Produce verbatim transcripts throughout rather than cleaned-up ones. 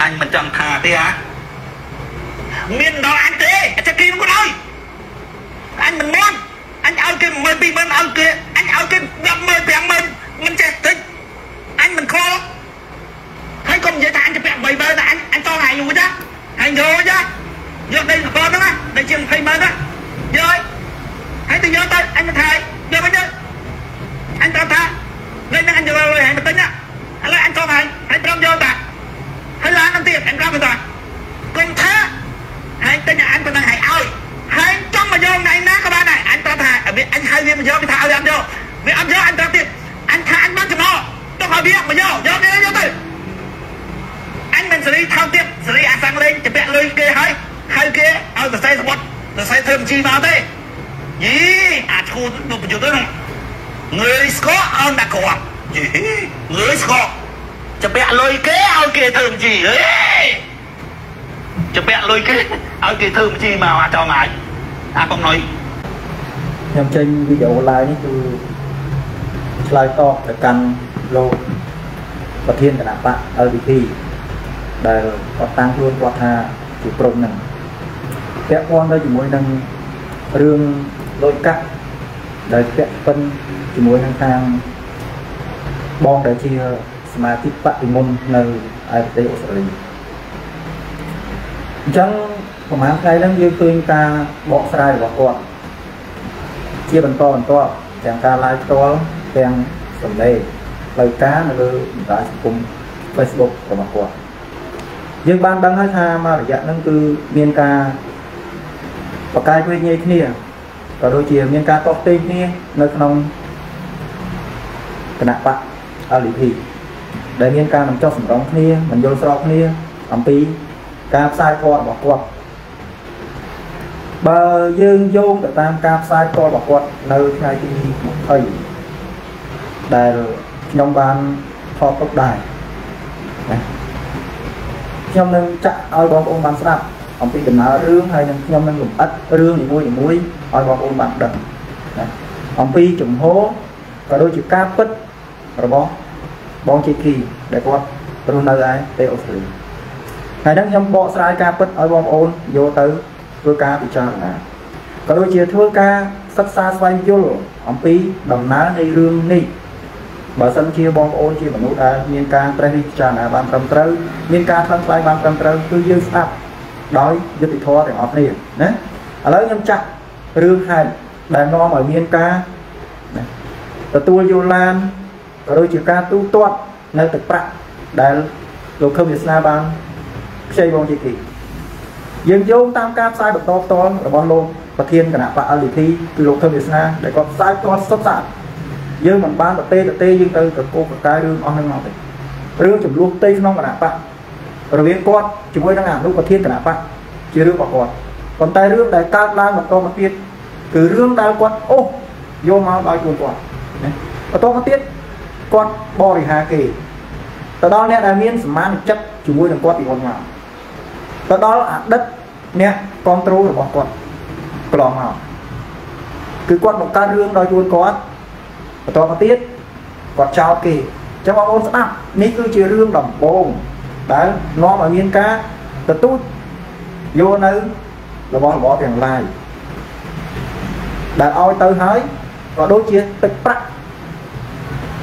anh mình chẳng thà thế á miền đó anh thế anh sẽ kêu con ơi anh mình muốn anh ao cái mười bị mình ao kia anh ao cái năm mươi bèn mình mình sẽ thích anh mình khó thấy con dễ ta anh sẽ bèn bảy bơi là anh anh to này luôn chứ anh vô chứ vô đây là con đó á đây chuyện thầy mình á rồi hãy tự nhớ tới anh thầy giờ bây giờ anh tao tha lên anh giờ rồi hãy mà tính á anh lấy anh con này hãy trong vô ta hãy là anh tiền anh ra bây giờ con thế hãy tên là anh còn đang hãy ơi hãy trong mà vô này nát các bạn này anh tao thà ở anh hai viên mà vô thà anh vô vì anh vô anh tao tiền anh thà anh bắt cho nó trong hỏi biết mà vô vô đi vô từ anh mình xử lý thao tiếp xử lý sang lên thì bẹn lên kia hãy hai kia ở từ say một từ say thêm chi vào đây gì à cô đục chủ tôi này người có ông đã có gì người cóจะแปะลอยเก้เอาเกยเทอมจีเฮ้ยจะแปะลอยเก้เอาเกยเทอมจีมามาจองไหนอาคงน้อยยังเช่นวิดีโอไลน์นี่คือไลน์ต่อแต่การโลกประเทศขนาดปะเอลบีทีได้ก็ตั้งรุ่นวัฒนาจุดตรงหนึ่งแปะก้อนได้จุดมวยดังเรื่องลอยกั๊กได้แปะเป็นจุดมวยทางทางบองได้ที่mà tiếp bạn thì môn nơi ai đây ở xử lý chẳng có má cái đang yêu thương ta bỏ sai bỏ qua chia bằng to bằng to chẳng ta lại to đang sầm đây lời cá là đưa đã cùng Facebook của mặt qua nhưng ban đang hay tha mà để dạng năng cứ miền ca và cái quên như thế này và đôi chiều miền ca to tên này nơi không nặng bạn ở lý thị để miền ca mình cho sủng đóng kia mình vô sọc kia làm tí cáp sai con bỏ quật bờ dương vô để tam cáp sai con bỏ quật nơi này thì một thầy đài trong ban thọ cốc đài trong nên chặt ai bóng ôm bàn sạp làm tí đừng nói rương hay trong nên lủng ất rương thì mũi thì mũi ai bóng ôm bàn đầm làm tí chủng hố và đôi chữ cáp bích rồi bóng bóng chi kỳ để con luôn nơi ai để ổn định ngày đang nhom bọ sai ca bứt ở bom ôn vô tới vừa ca bị cho là có đôi chia thưa ca sắp xa xoay vô ông pí đồng ná hay rương ni bà sân chia bom ôn chia bằng nút ai miên ca trai cho là ban cầm trâu miên ca thân tay ban cầm trâu cứ dư sập đói dư bị thua để họp liền nè ở lớn nhom chặt rương hai đàn non ở miên ca rồi tua vô lan rồi chữ ca tu toát nơi thực bạc đại lục không việt nam ban xây bong chi kỳ dân vô tam ca sai bậc to to là bom lô và thiên cả nạp bạc lì thi từ lục không việt nam để có sai con sắp sạt dân mình ban bậc tê bậc tê dân từ cả cô cả cái rương on ngon đấy rương chủng luôn tây non cả nạp bạc rồi biến con chủng mới đang làm lúc và thiên cả nạp bạc chỉ rương bạc còn còn tay rương đại ca lang bậc to bậc tiên từ rương đại quan ô vô mau đại cuồng quan bậc to bậc tiên con bò thì hà kỳ từ đó nè là miếng máng chất chủ môi con thì còn màu từ đó là đất nè con trâu là bỏ con lò màu cứ con một ca rương đòi luôn có và to có tiết còn chào kỳ cho bọn ôn sắp ní cứ chia rương đầm bồn đấy nó mà miếng cá từ tút vô nữ là bọn bỏ tiền lại đã oi tới hái và đối chia tịch bạc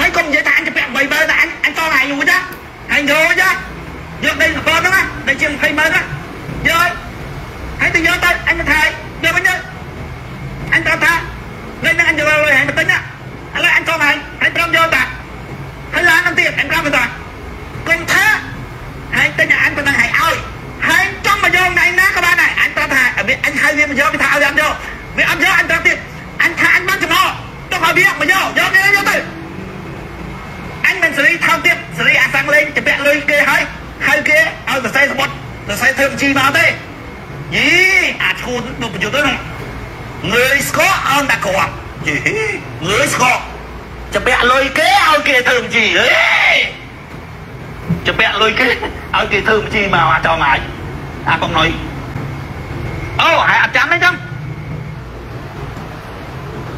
thấy con dễ than cho mẹ bảy bơi là anh anh to này luôn chứ anh vô chứ vô đây là con đó á đây chuyện thầy mới đó rồi hãy tự vô tới anh thầy vô bên đây anh tao tha lên anh vô rồi hãy mà tính á anh lấy anh con này hãy trong vô ta hãy là anh tiền anh ra bên ta con thế hãy tên là anh con đang hãy ơi hãy trong mà vô này nát các bạn này anh tao thà anh hai viên mà vô cái thao ra vô vì anh vô anh tao tiền anh thà anh bắt cho nó trong hỏi biết mà vô vô đi vô từ anh mình xử lý thao tiếp xử lý à sang lên chụp bẹn lôi kia hơi hơi kia ở từ say một là sai thêm chi bao thế gì à cô đục chịu tới không người có ông đã còn gì người cóจะแปะลอยเก้เอาเกเทอมจีเอ้ยจะแปะลอยเก้เอาเกเทอมจีมาว่าจองหายอาบองหน่อยเอ้าหายอาจารย์ได้จัง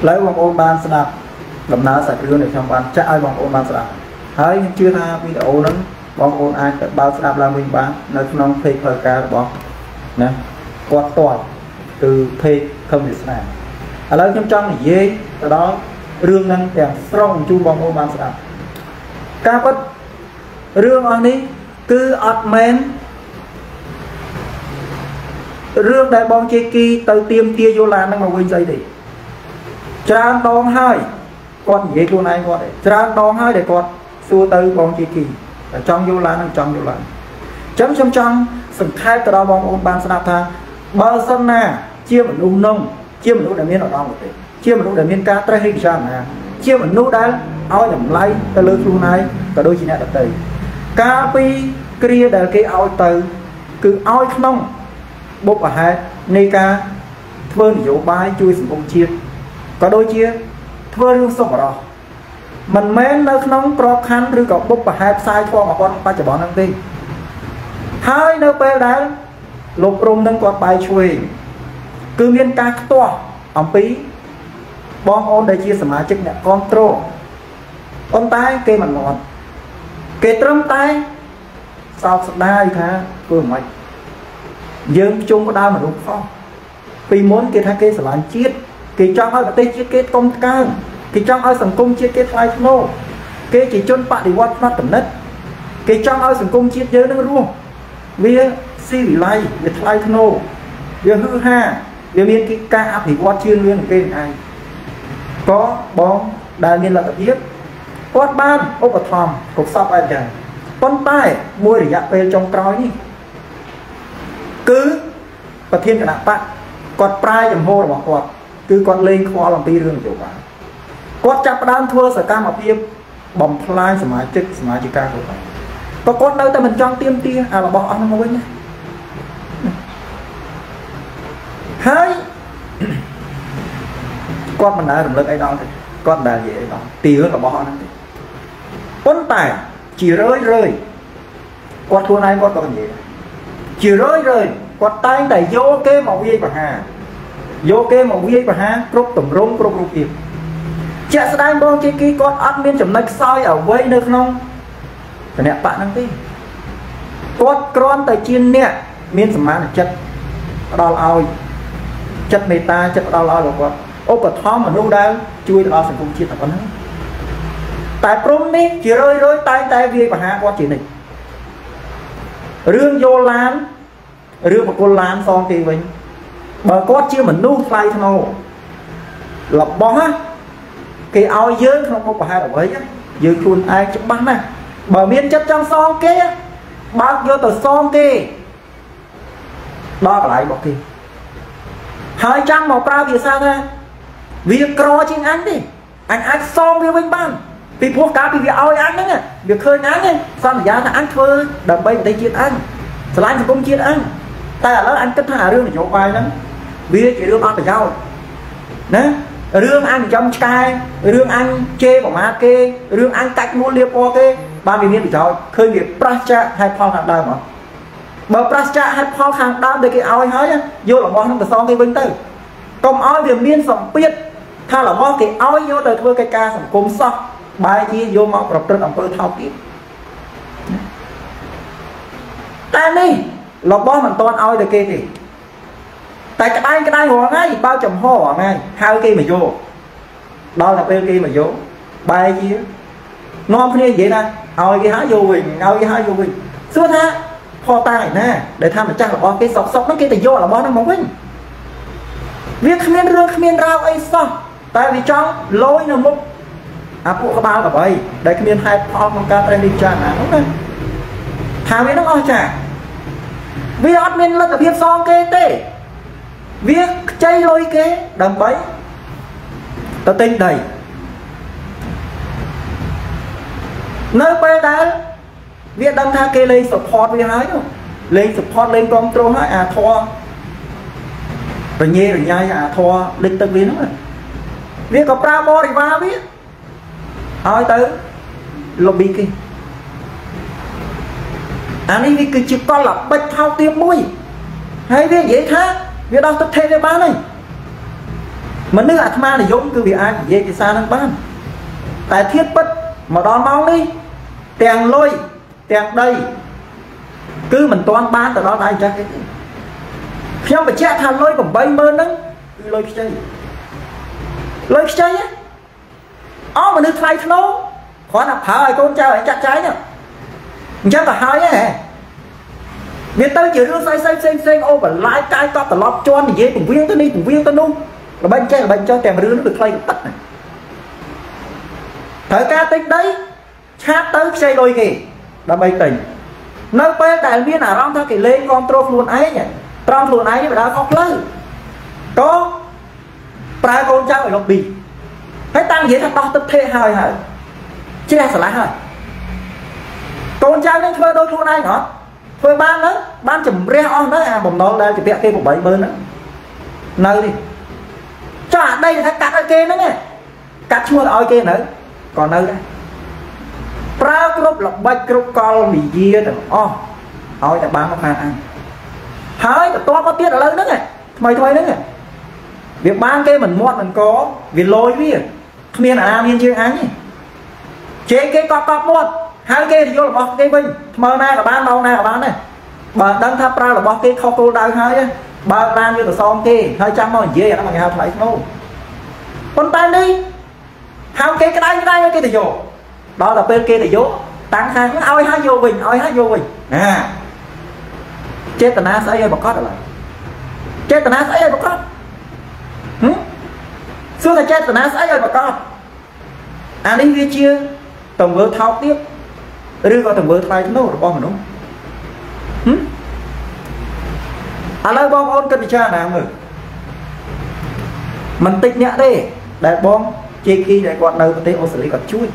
แล้วบางโอนบานสนับดำน้ำใส่เรื่องในช่องบานจะไอ้บางโอนบานสนับเฮ้ยยังชื่อท่าวิดีโอนั้นบางโอนไอ้บานสนับลาวินบานนั่นน้องเพย์เพอร์การบอกนะกวาดต่อคือเพย์คอมมิชชั่นแล้วยังจังเย่แต่ดอกเรื่องนั้นแต่ตรงจูบองโอบานสระการพัฒเรื่องอันนี้คืออัดเมนเรื่องได้บองเจกีเติมเตียมเตียโยลานั่งมาเว้นใจดิจานดองให้ก่อนเยกูนายก่อนจานดองให้เด็กก่อนสู้เติมบองเจกีแต่จังโยลานั่งจังโยลานจังจังจังสังขารแต่เราบองโอบานสระทางบาสนาเชี่ยมันอุ้มนงเชี่ยมันอุ้มแต่เมียนเราดองหมดเลยเชี่ยมันรู้แต่เมียนกาแต่ให้ฉันนะเชี่ยมันรู้ได้เอาอย่างไรแต่เลือกรูนายก็โดยที่นั่นแต่กาปีเกลียแต่เกลียเอาแต่คือเอาขนมบุกอาหารในกาเพื่อนโยบายช่วยสังคมเชียร์ก็โดยเชียร์เพื่อนรู้สึกหรอมันแม้เลือกขนมกรอบคันหรือกับบุกอาหารทรายฟองออกก้อนไปจะบอกนั่งตีให้เนื้อไปได้ลบรวมทั้งกว่าไปช่วยคือเมียนกาตัวอ่ำปีบองโอนได้ชีสมาชิกเนี่ยคอนโทรลคนตายเกย์มันหลอนเกย์ตรึมตายสาวสุดได้ค่ะกูหมายยืมจุ่มก็ได้มันรู้ฟ้องปีม้วนเกย์ท่าเกย์สมานชีสเกย์จ้องเอาแต่เตะชีสเกย์ก้มก้างเกย์จ้องเอาสังคมชีสเกย์ไฟโน่เกย์จีจนปะดิวัตนัดต่ำนิดเกย์จ้องเอาสังคมชีสเยอะนึกรู้เวียซีวิไลเวียไฟโน่เวียฮือฮ่าเวียเมียนกิกาผิดวัตเชื่อเรื่องเกย์ไอcó bóng đài miền là tập viết quát ban ốc ở thòm cuộc sắp ai chẳng con tay môi để nhạc về trong cõi cứ và thiên cả nạp bạn còn prai dùm hô là bỏ quạt cứ còn lên khoa làm tí rương kiểu quả quát chạp đan thua sở ca mà viêm bóng lai sở mái chức sở mái chức ca của bạn có con đâu ta mình trong tiêm tia à là bỏ ăn ngồi nhé hai con mình đã làm lực ấy đó thì con đã dễ đó tìa là bỏ nó con tài chỉ rơi rơi con thua này con còn gì chỉ rơi rơi con tay này vô cái màu viên và hà vô cái màu viên và hà cốc tùm rung cốc rung kịp chạy sẽ đánh bóng chứ kì con ác miên chấm nách sai ở vây được không phải nẹ bạn năng tí con con tài chiên nẹ miên sầm má là chất đau ao chất mê ta chất đau lao là conโอ้ปะท้องมันรู้ได้ช่วยเราสังคมชีตต่างนั้นแต่พรุ่งนี้จีร้อยร้อยตายตายวีปัญหาว่าจีนี่เรื่องโยลานเรื่องปะโกลานซองตีไว้เบอร์ก็เชื่อเหมือนนู่นไฟทั้งเอาหลับบ้าคือเอาเยอะทั้งเอาปัญหาเอาไว้เยอะคุณไอ้จับบ้านนะเบอร์เมียนจับจังซองเก้บ้าเยอะแต่ซองเก้บ้าอะไรบอกทีหายจังหมอปลาผีซานะviệc cò trên anh đi anh ăn xong với bên ban vì phố cá vì việc ao ăn đấy nè việc khơi ăn đấy xong giá là ăn thôi đầm bay tay chiết ăn lại thì cũng chiết ăn tại là nó ăn cất thả rương để nhổ bài lắm bia chỉ rương ăn phải nhau nè rương ăn trong cay rương ăn chê bỏ má kê rương ăn cạch mua liệp po kê ba miếng miếng bị trọi khơi việc pracha hay phong hàng đào mà bờ pracha hay phong hàng đào để cái ao ấy hết vô là món không được xong cái bên tư công ao việc miên sầm biếtถ้าเราบอกกี่เอาโยนโดยทั่วกายการสังคมซอกบายที่โยมเอาปรับตัวอำเภอเท่ากิจแต่นี่เราบอกมันตอนเอาแต่กี่ทีแต่จะได้ก็ได้หัวไงบ้าจมห่อไงห้าวกี่มาโยบ้าหลับเอกี่มาโยบายที่นอนคนนี้vậyนะเอากี่ห้าโยวิ่งเอากี่ห้าโยวิ่งสุดท้ายพอตายนะเดี๋ยวทำมันจ้างเราบอกกี่ซอกซอกนั่นกี่แต่โยเราบอกนั่นมองวิ่งเรียกเมียนเรื่องเมียนราวไอ้ซอกแต่วิจารณ์ลอยนะมุกอาปุกบ้ากับไอ้ได้เมียนไทยพอของการเป็นวิจารณ์นะน้องนะถามวิน้องอ้อยจ้ะวิอัดเมียนเราจะเพียบซองเกเต้วิใจลอยเกดำไปตัวเต็งใดเนื้อไปได้วิดำท่าเกเลยสปอร์ตวิหายอยู่ lên support lên con trâu nói à thua rồi nhê rồi nhai à thua lên từng viên nữa viên có pramo thì ba biết ai tới lobby kia anh ấy cứ chịu con lập bách thao tiêm mũi hay viên dễ khác viên đâu tập thể với ba này mà nước ạt ma này giống cứ bị ai dễ cái xa đang ban tại thiết bất mà đón máu đi tiền lôi tiền đây cứ mình toàn ban từ đó đây ra cái khi mà chết thằng lôi còn bay mơ nắng lôi chơi lôi chơi á ó mà nước thay thô khó là phải con trai phải chặt trái nhở chắc là hai á miền tây chỉ đưa say say say say ô và lái cai to từ lọp cho thì dễ cùng viên tới đi cùng viên tới luôn là bên chơi là bên cho tiền mà đưa nó được thay tắt này thời ca tích đấy chát tới xây đôi kì đã bay tỉnh nơi bên đại viên nào đó thôi kì lên con trâu luôn ấy nhỉ trâu luôn ấy mà đã khóc lớn có trai con cháu phải lọc bì phải tăng dễ thật to tập thể hơi hả chứ ra sẽ lái hơi con cháu nên thuê đôi luôn ai nữa thuê ban đó ban chùm reo on đó à bồng nó lên thì vẽ kia một bảy bên đó nơi đi cho ở đây thì phải cắt ở kia nữa nè cắt chua ở kia nữa còn nơi đây ra group lọc bạch group con bị dìa được oh ôi đã bán một hàng ăn hơi to có tiết ở lớn nữa này mày thôi nữa này việc bán cái mình mua mình có việc lôi với miền à miền chưa ăn chế cái cọp cọp mua hai cái thì vô là bọc cái bình mơ nay là bán đâu nay là bán này bà đang tháp ra là bọc cái khâu cô đau hơi bà đang như là son kia hơi trăm mồi dìa nó mà nghe thấy không con tay đi hai cái cái đây cái đây cái thì vô đó là bên kia để vô tăng sang những oi hai vô bình oi hai vô bình à chết tần á sẽ bọc cót rồi chết tần á sẽ bọc cót hử xưa là chết tần á sẽ bọc cót anh đi về chưa tổng vớ tháo tiếp đưa vào tổng vớ thay nó rồi bom đúng hử à lấy bom ôn cần cha nào người mình tích nhẹ đi để bom chê kia để quạt đầu tới ô xử lý còn chui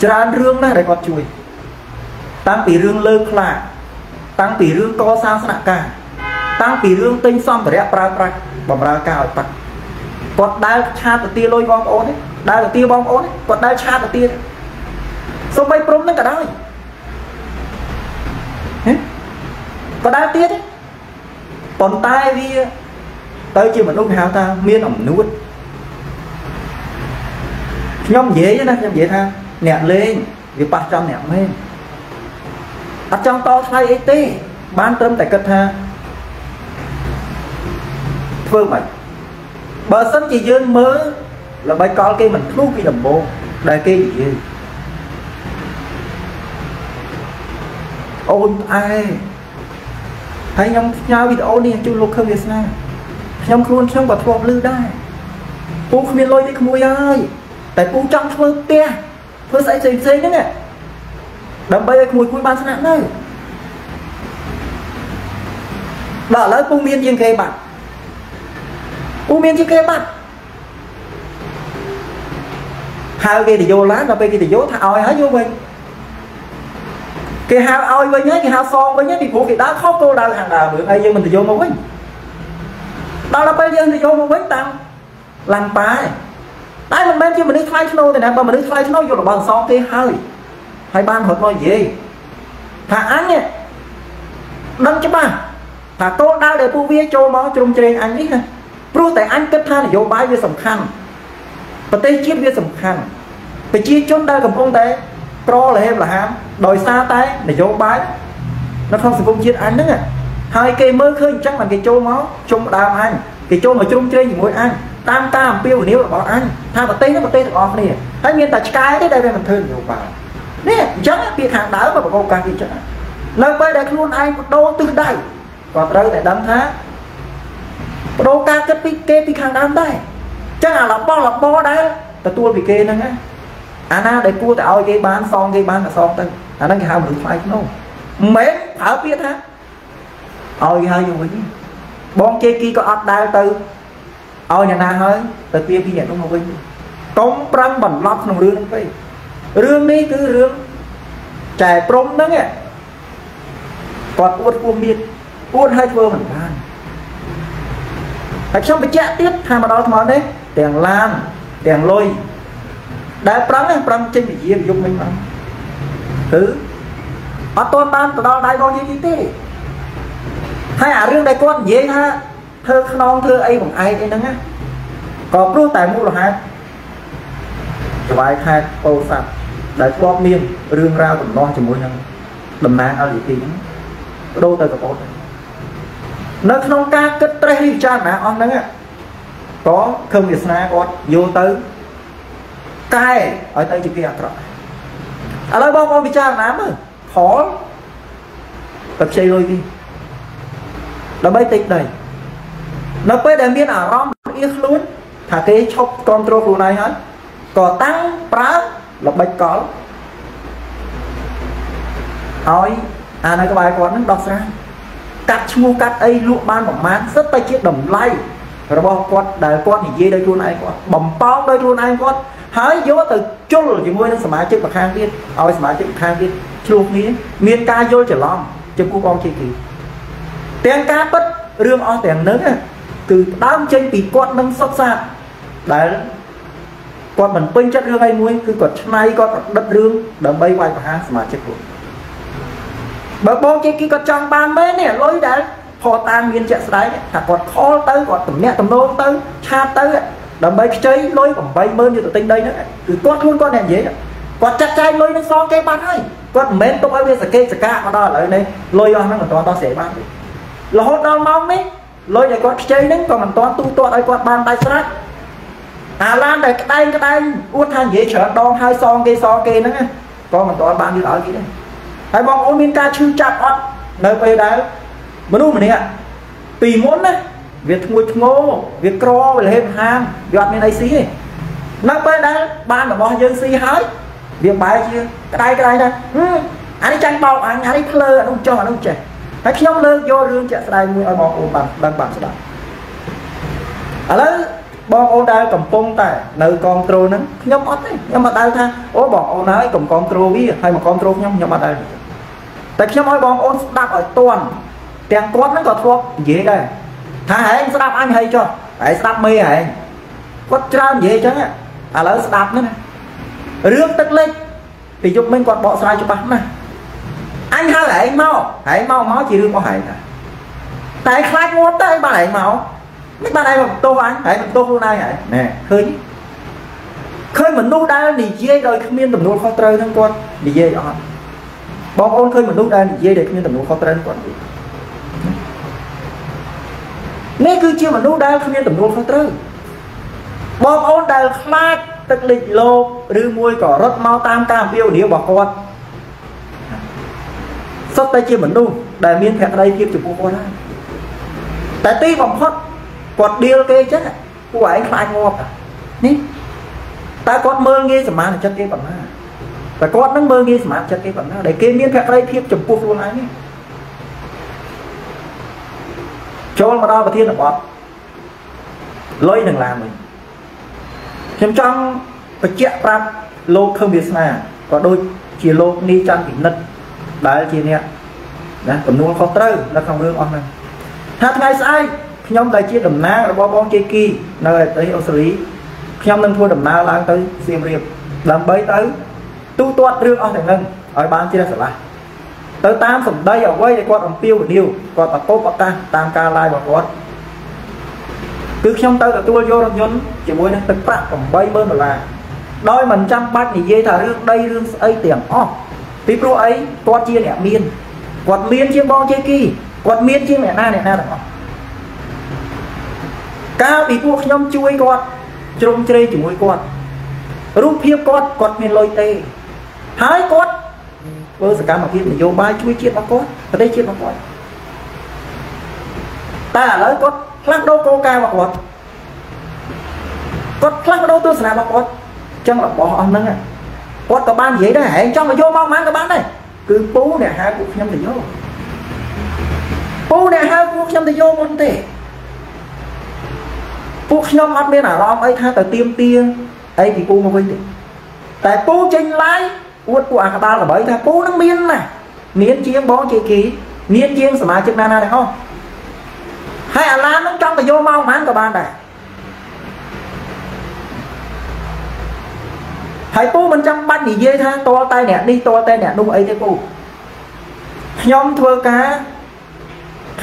chán rương này để còn chui tăng tỷ rương lơ là tăng tỷ rương co sang sạ cả tăng tỷ rương tinh xong để pra pra bầm ra cao tặc còn đai cha tự tia lôi bom ôn đấy đai tự tia bom ôn đấy còn đai cha tự tia số bay prom đấy cả đai còn đai tia đấy còn tai đi tới chưa mình ung hào ta miên ẩm nuốt nhom dễ chứ nè nhom dễ tha nẹt lên vì ba trăm nẹt lên ở trong to thay ấy tí bán trâm tại cất ha phương mày bờ sân chỉ dương mới là bài con kia mình thú cái đồng bộ đại kia gì ôn ai thấy nhóm nhau bị ôn đi chung luôn không biết sao nhóm luôn trong quả thua lư đây pú không biết lôi đi không ơi tại pú trong thua tia tôi sẽ trình xây nữa nè đầm bây mùi cuối ban sẵn đây đỡ lấy cung miên riêng kê bạn cung miên riêng kê bạn hai kia thì vô lá là bên kia thì vô thả oi hết vô mình cái hao oi với nhé cái hao son với nhé thì phụ thì đá khóc cô đau hàng đào bữa nay mình thì vô một mình đó là bây giờ thì vô một mình tăng làm bài đây mình bên kia mình đi thay snow này nè, mà mình đi thay snow vô là bằng son kia hơi, hai ban hột nói gì, thả anh nhỉ, đâm chứ ba, thả cô đau để phu vía cho máu trùng trên anh ấy nè, phu tại anh kết tha là vô bái vía sầm khăn, và tây chiết vía sầm khăn, và chia chốn đau cầm phong tế, pro là em là ham, đòi xa tay để vô bái, nó không sử dụng chiết anh nữa nè, hai cây mơ khơi chắc là cái châu máu, trùng đau anh, cái châu mà trùng trên thì ngồi anh. Tam tam piêu nếu là bảo anh tha vào tê nó vào tê được off này thấy miền tại cái đấy đây mình thương nhiều vào nè chắc việc hàng đảo mà bảo càng gì chắc lời bây đây luôn anh đô từ đây còn rơi tại đám thá đô ca kết bị kê bị hàng đám đây chắc là lọc bo lọc bo đấy ta tua bị kê nữa nghe anh à để cua tạo cái bán son cái bán là son tên anh đang hào được phải không mấy thảo biết hả ôi hai rồi bon chê kia có ấp đai từ ôi nhà nào hơi từ kia khi nhận ông học viên công bằng lọc nông rương đi rương đi cứ rương Trải bóng nâng ấy còn uất cuồng biệt uất hơi vô mình ban phải xong phải chạy tiếp hai mà đó món đấy đèn lan đèn lôi đá prăng prăng trên bị gì dùng mình không thứ ở tôi ban từ đó đại con gì tí hay à riêng đại con dễ ha thơ non thơ ấy bằng ai cái nắng á còn cứ tại mua là hai cho bài khai câu sạc đại con miên riêng ra cũng non chỉ mỗi năm đầm nang ao gì tí đôi tay của nó không ca kết trái cha mẹ ông đấy có không biết na con vô tới cai ở tay chỉ kia rồi à lấy bom bom bị cha nám rồi khó tập chơi rồi đi nó bay tịch này nó bay để biết à rom ít luôn thà cái chọc control luôn này hết có tăng phá là bạch có hỏi à này các bài con đọc ra cắt mua cắt ấy lụa ban bỏng mát rất tay chiếc đầm lay rồi bao con đời con thì dê đây luôn ai con bỏng bao đây luôn ai con hái vô từ chôn rồi chỉ mua nó sắm chiếc bậc thang điên ôi sắm chiếc bậc thang điên chuông ní miên ca vô trở lom cho cô con chơi kỳ tiếng ca bất rương o tiếng nấng từ đám chơi thì con nâng sắp xa đấy con mình quên chất rương ai muối cứ còn nay con đất rương đầm bay quay bậc thang sắm chiếc của bà bố kia kia có trong ban mến này lối đấy họ tan viên chạy đấy thằng còn khó tới còn tầm mẹ tầm nôn tới cha tới đầm bay chơi lối còn bay mơn như tụi tinh đây nữa cứ con luôn con này dễ còn chặt chai lối nó so cái ban ấy con mến tụi ai biết là cây cả mà đó lại đây lôi nó còn toàn to sẽ ban là hốt non mong đấy lối này con chơi đấy còn mình toàn tu toàn ai con ban tay sát à lan này cái tay cái tay uất thang dễ chở đòn hai son cây so cây nữa con mình toàn ban như đó kia đấy hay bong ôn miên ca chư chặt ọt nơi bây đá mà đúng mình ạ tùy muốn đấy việc ngồi ngô việc cro về lên hàng giọt miên ấy xí này nó bây đá ban là bong dân xí hái việc bài chưa cái đây cái đây đây ừ. Anh ấy chăng bao anh ấy lơ anh không cho anh không trẻ anh không lơ vô rương chạy đây mua ở bong ôn bằng bằng bằng sao à lớn bong ôn đá cầm pông tại nơi control nắng nhóm ọt đấy nhóm mà đau tha ố bong ôn nói cầm control biết hay mà control nhóm nhóm mà đây tại khi nói bong ôn đạp ở toàn tiền quát nó có thuốc dễ đây thà hãy đạp anh hay cho hãy đạp mê hãy quát trao dễ chứ à lỡ đạp nữa nè rước tức lên thì giúp mình còn bỏ sai cho bạn nè anh hay là anh mau hãy mau máu chỉ rương có hãy nè tại khai ngốt tới bạn hãy máu mấy bạn này mà tô anh hãy mình tô hôm nay hãy nè khơi khơi mình nút đá thì dễ rồi không yên tầm nút khó trời thằng con thì dễ đó bong ôn khơi mình nút đá thì dễ để không yên tầm nút khó trời thằng con nếu cứ chưa mình nút đá không yên tầm nút khó trời bong ôn đá khát tức lịch lô rư môi có rất mau tam cam biêu nếu bỏ con sắp tay chia mình nút để miên thẹn đây kia chụp con ra tại tuy vòng hot còn điều kê chết à của anh phải ngọt à ní ta con mơ nghe sầm mát là chất cái bẩn ha và con nó mơ nghe sầm mát chất cái bẩn ha để kê miếng thẹt đây thiếp chụp buộc luôn anh ấy cho mà đo và thiên là bọt lôi đừng làm mình thêm trong phải chẹt ra lô không biết là có đôi chỉ lô ni chăn thì nứt đấy chị nè đấy còn nuông khó trơ nó không lương ông này hát ngày sai nhóm tay chia đầm ná bó bóng chơi kia nơi tới ô xử lý nhóm nâng thua đầm ná lang tới xem riêng làm bấy tới tu toát rương ở thành ngân ở bán chia sẻ lại tới tam sủng đây ở quay để con ẩm tiêu điều còn tập tốt bọc ta tam ca lai bọc con cứ nhóm tới là tua vô đồng nhân chỉ muốn nâng tịch bạc còn bay bơn là đôi mình trăm bát thì dây thả rương đây rương ấy tiền ó tí pro ấy toát chia nẻ miên quạt miên chia bóng chơi kia quạt miên chia nẻ na nẻ na đó cao bị buộc nhóm chui quạt trông chơi chỉ môi quạt rút phiêu quạt quạt miền lôi tê hái quạt vơ cả mà kia mình vô ba chui chiết nó quạt ở đây chiết nó quạt ta lấy quạt lắc đâu cô ca mà quạt quạt lắc đâu tôi sờ mà quạt chân là bỏ ông nâng à quạt cả ban vậy đó hẹn trong mà vô mau mang cả ban đây cứ bú nè hai buộc nhóm thì vô bú nè hai buộc nhóm thì vô muốn tê pú nhóm ăn bên nào ông ấy tha từ tiêm tia ấy thì pú mà quên đi tại pú tranh lái uất của anh ba là bởi ta cố năng miên mà miên chiên bó chị ký miên chiên sả má chức na na này không hay à lan nó trong cái vô mau mà anh của bạn này hãy cố mình trong ban gì dê tha to tay nè đi to tay nè đúng ấy thế cô nhom thưa cá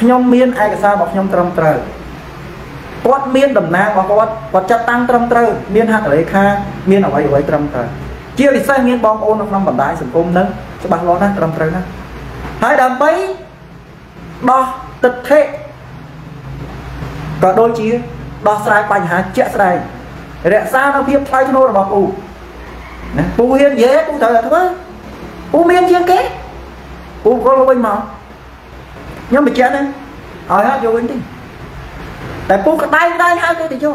nhom miên ai cả sao bọc nhom trầm trời quát miên đầm nang và quát quát chặt tăng trầm trời miên hạt ở đây kha miên ở đây ở đây trầm trời chia đi sang miên bom ôn năm bản đại sủng côn nâng cho bạn lo nát trầm trời nát hãy đầm bấy đo tịch thế có đôi chia đo sai bành hạt chẹt sai rẽ xa nó phiêu thay thua là bọc u Pú hiên dễ, pú thờ thôi Pú miên chiên kế Pú có lô bênh màu nhưng mà chết nên hỏi hát vô bênh đi tại pú cái tay tay hai cái thì cho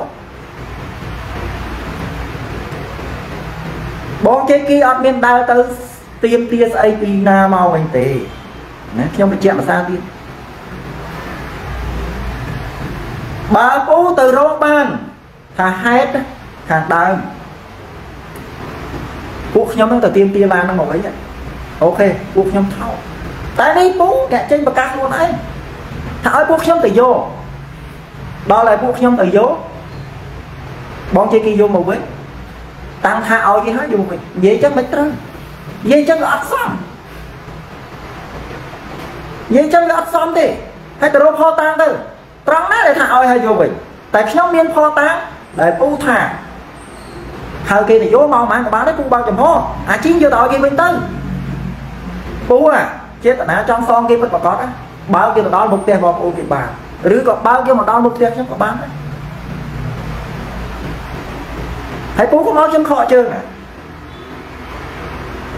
bốn chế kia ọt miên đau tới tiêm tia xây tì na màu anh tì nhưng mà chết mà xa tiên bà pú từ rốt bàn thả hết thả đau buộc nhóm nó tự tiêm tia lan nó ngồi vậy ok buộc nhóm thao tại đây bố kẹt trên bậc cao luôn đấy tháo buộc nhóm tự vô đó là buộc nhóm tự vô bọn chơi kia vô màu bếp tăng hạ ao gì hết dùng dễ chắc mấy trơn dễ chắc là ắt xong dễ chắc là ắt xong đi hay từ đâu kho tang từ trăng nát để thả ao hay vô vậy tại nhóm miên kho tang để u thả hầu kia thì vô mau mà bạn đấy cũng bao chùm hô à chiến vô tội kia bên tư cú à chết là trong son kia mới có có bao kia là đo một tiền một ô kịp bàn rứ còn bao kia mà đo một tiền chứ có bán hãy cú có máu chân khọ chưa nè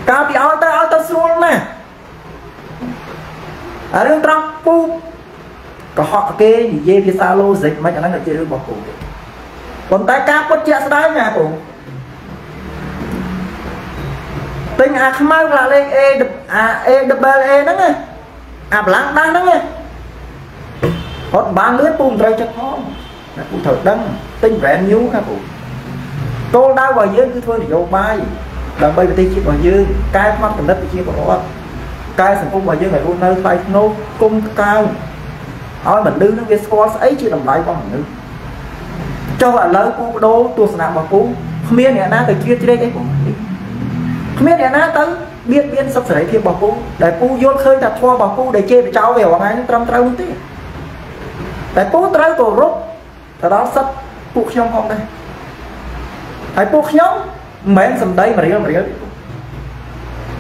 cao thì áo ta áo ta xuống nè ở đường trong cú có họ kia thì dê phía xa lô dịch mà chẳng năng là chơi được bỏ cú còn tay cao bất chết đấy nè cú tình à không ai là lên e đập à e đập bờ e đó nghe à lăng đăng đó nghe hot bán lưới bùn rơi cho nó cụ thở đắng tinh vẻ nhú các cụ cô đau vào dưới cứ thôi thì vô bay đằng bay về tây chiếc vào dưới cái mắt tầm đất chiếc vào cái sừng cung vào dưới này luôn nơi tay nô cung cao hỏi mình đưa nó cái score ấy chứ làm lại con mình nữa cho bạn lớn cụ đô tuột nặng vào cụ miên này na từ kia tới đây đấy cũng không biết để nó tới biết biết sắp sửa kia bỏ cú để cú vô khơi đặt thua bỏ cú để chê để cháu về hoàng anh trong trâu tí để cú trâu cổ rút thật đó sắp cú không không đây hãy cú không mấy anh sầm đây mà riêng mà riêng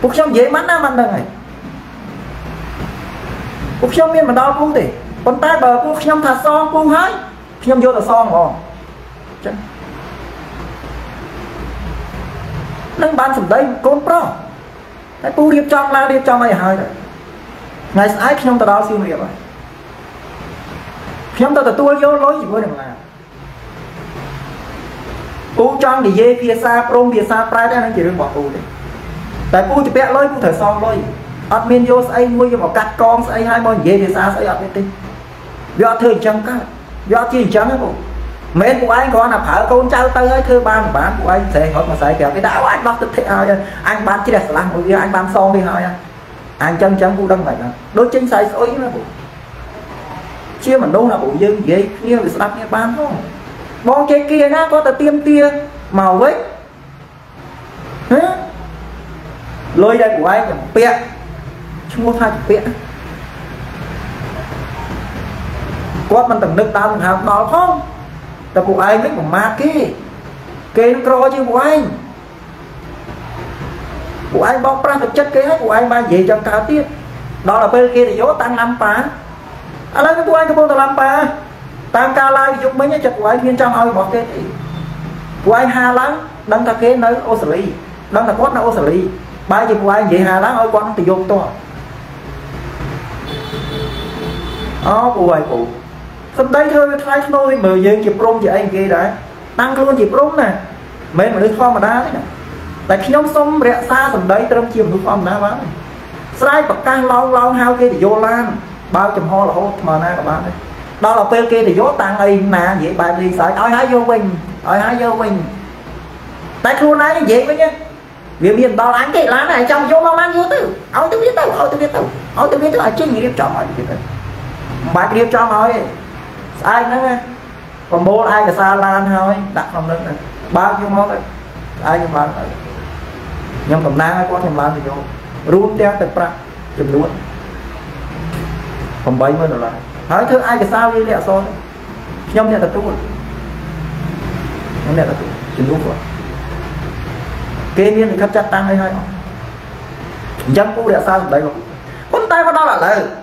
cú không dễ mắt nó mặn đây này cú không biết mà đo cú thì con tay bờ cú không thà son cú hết không vô là son rồi chân nâng ban sầm đây côn pro, cái pu điệp trong la điệp trong này hơi rồi, ngày sáng khi nhóm ta đào siêu nghiệp rồi, khi nhóm ta tự tua vô lối gì mới được làm, pu trong thì dê phía xa, prong phía xa, prai đây nó chỉ đừng bỏ pu đấy, tại pu chỉ bẹt lối pu thở song lối, admin vô say mua cho một cắt con say hai môn dê phía xa say admin tinh, do thường trắng các, do chỉ trắng các cụ. Mấy của anh có là phải con trao tay ấy thưa ban bán của anh sẽ hỏi mà xảy kéo cái đạo anh bắt được thế ai anh bán chỉ là làm một anh bán son đi thôi anh chân chân cũng đăng lại đối chính sai sói nó cũng chia mình đâu là bộ dân vậy như người sắp nghe bán không bon cái kia nó có tờ tiêm tia màu ấy lôi đây của anh bịa mua thay bịa quát mình từng nước ta từng hàng đó không là của anh biết một mát kia kê nó cro chứ của anh của anh bóc ra thực chất kế hết của anh ba gì trong cao tiết đó là bên kia thì dỗ tăng năm phá ở đây của anh không làm ba tăng ca lai thì dùng mấy cái chật của anh bên trong ơi bỏ cái gì của anh hà lắng đang ta kế nơi ô xử lý đang là quát nó ô xử lý ba gì của anh vậy hà lắng ơi quán thì dùng to đó của anh cụ sắp đây thôi thay thôi mười giờ chụp rung vậy anh kia đấy tăng luôn chụp rung nè mấy mà đứa con mà đá đấy tại khi nhóm sông rẽ xa sầm đấy trong chiều đứa con đá bán sai bậc cang long long hao kia thì vô lan bao chùm ho là hô mà na các bạn đấy đó là pê kia thì vô tăng ấy mà vậy bài đi sợi ỏi hái vô mình ỏi hái vô mình tại luôn ấy vậy với nhá វា មាន ដល់ អញ ទេ ឡាន ឯង ចង់ យក មក ឡាន យូរ ទៅ ឲ្យ ទៅ វា ទៅ ឲ្យ ទៅ វា ទៅ ឲ្យ ទៅ វា ទៅ ឲ្យ ជិះ រៀប ចំ ឲ្យ វា ទៅ មិន បាច់ រៀប ចំ ឲ្យ ទេ ស្អែក ហ្នឹង ណា ប្រមូល ឯកសារ ឡាន ហើយ ដាក់ ក្នុង ហ្នឹង ទៅ បើក យក មក ទៅ ស្អែក ខ្ញុំ ឡើង ទៅ ខ្ញុំ កំណាង ឲ្យ គាត់ ខ្ញុំ ឡើង ទៅ យក រួម ទាំង ទៅ ប្រាក់ ចំនួន tám mươi nghìn đô la ហើយ ធ្វើ ឯកសារ វា លាក់ អក្សរ ខ្ញុំ អ្នក ទទួល ខ្ញុំ អ្នក ទទួល ជំនួស គាត់ គេ មាន លិខិត ចាត់ តាំង អី ហើយ អត់ ចាំ ពូ រក្សា សម្ដី មក ប៉ុន្តែ មក ដល់ ឥ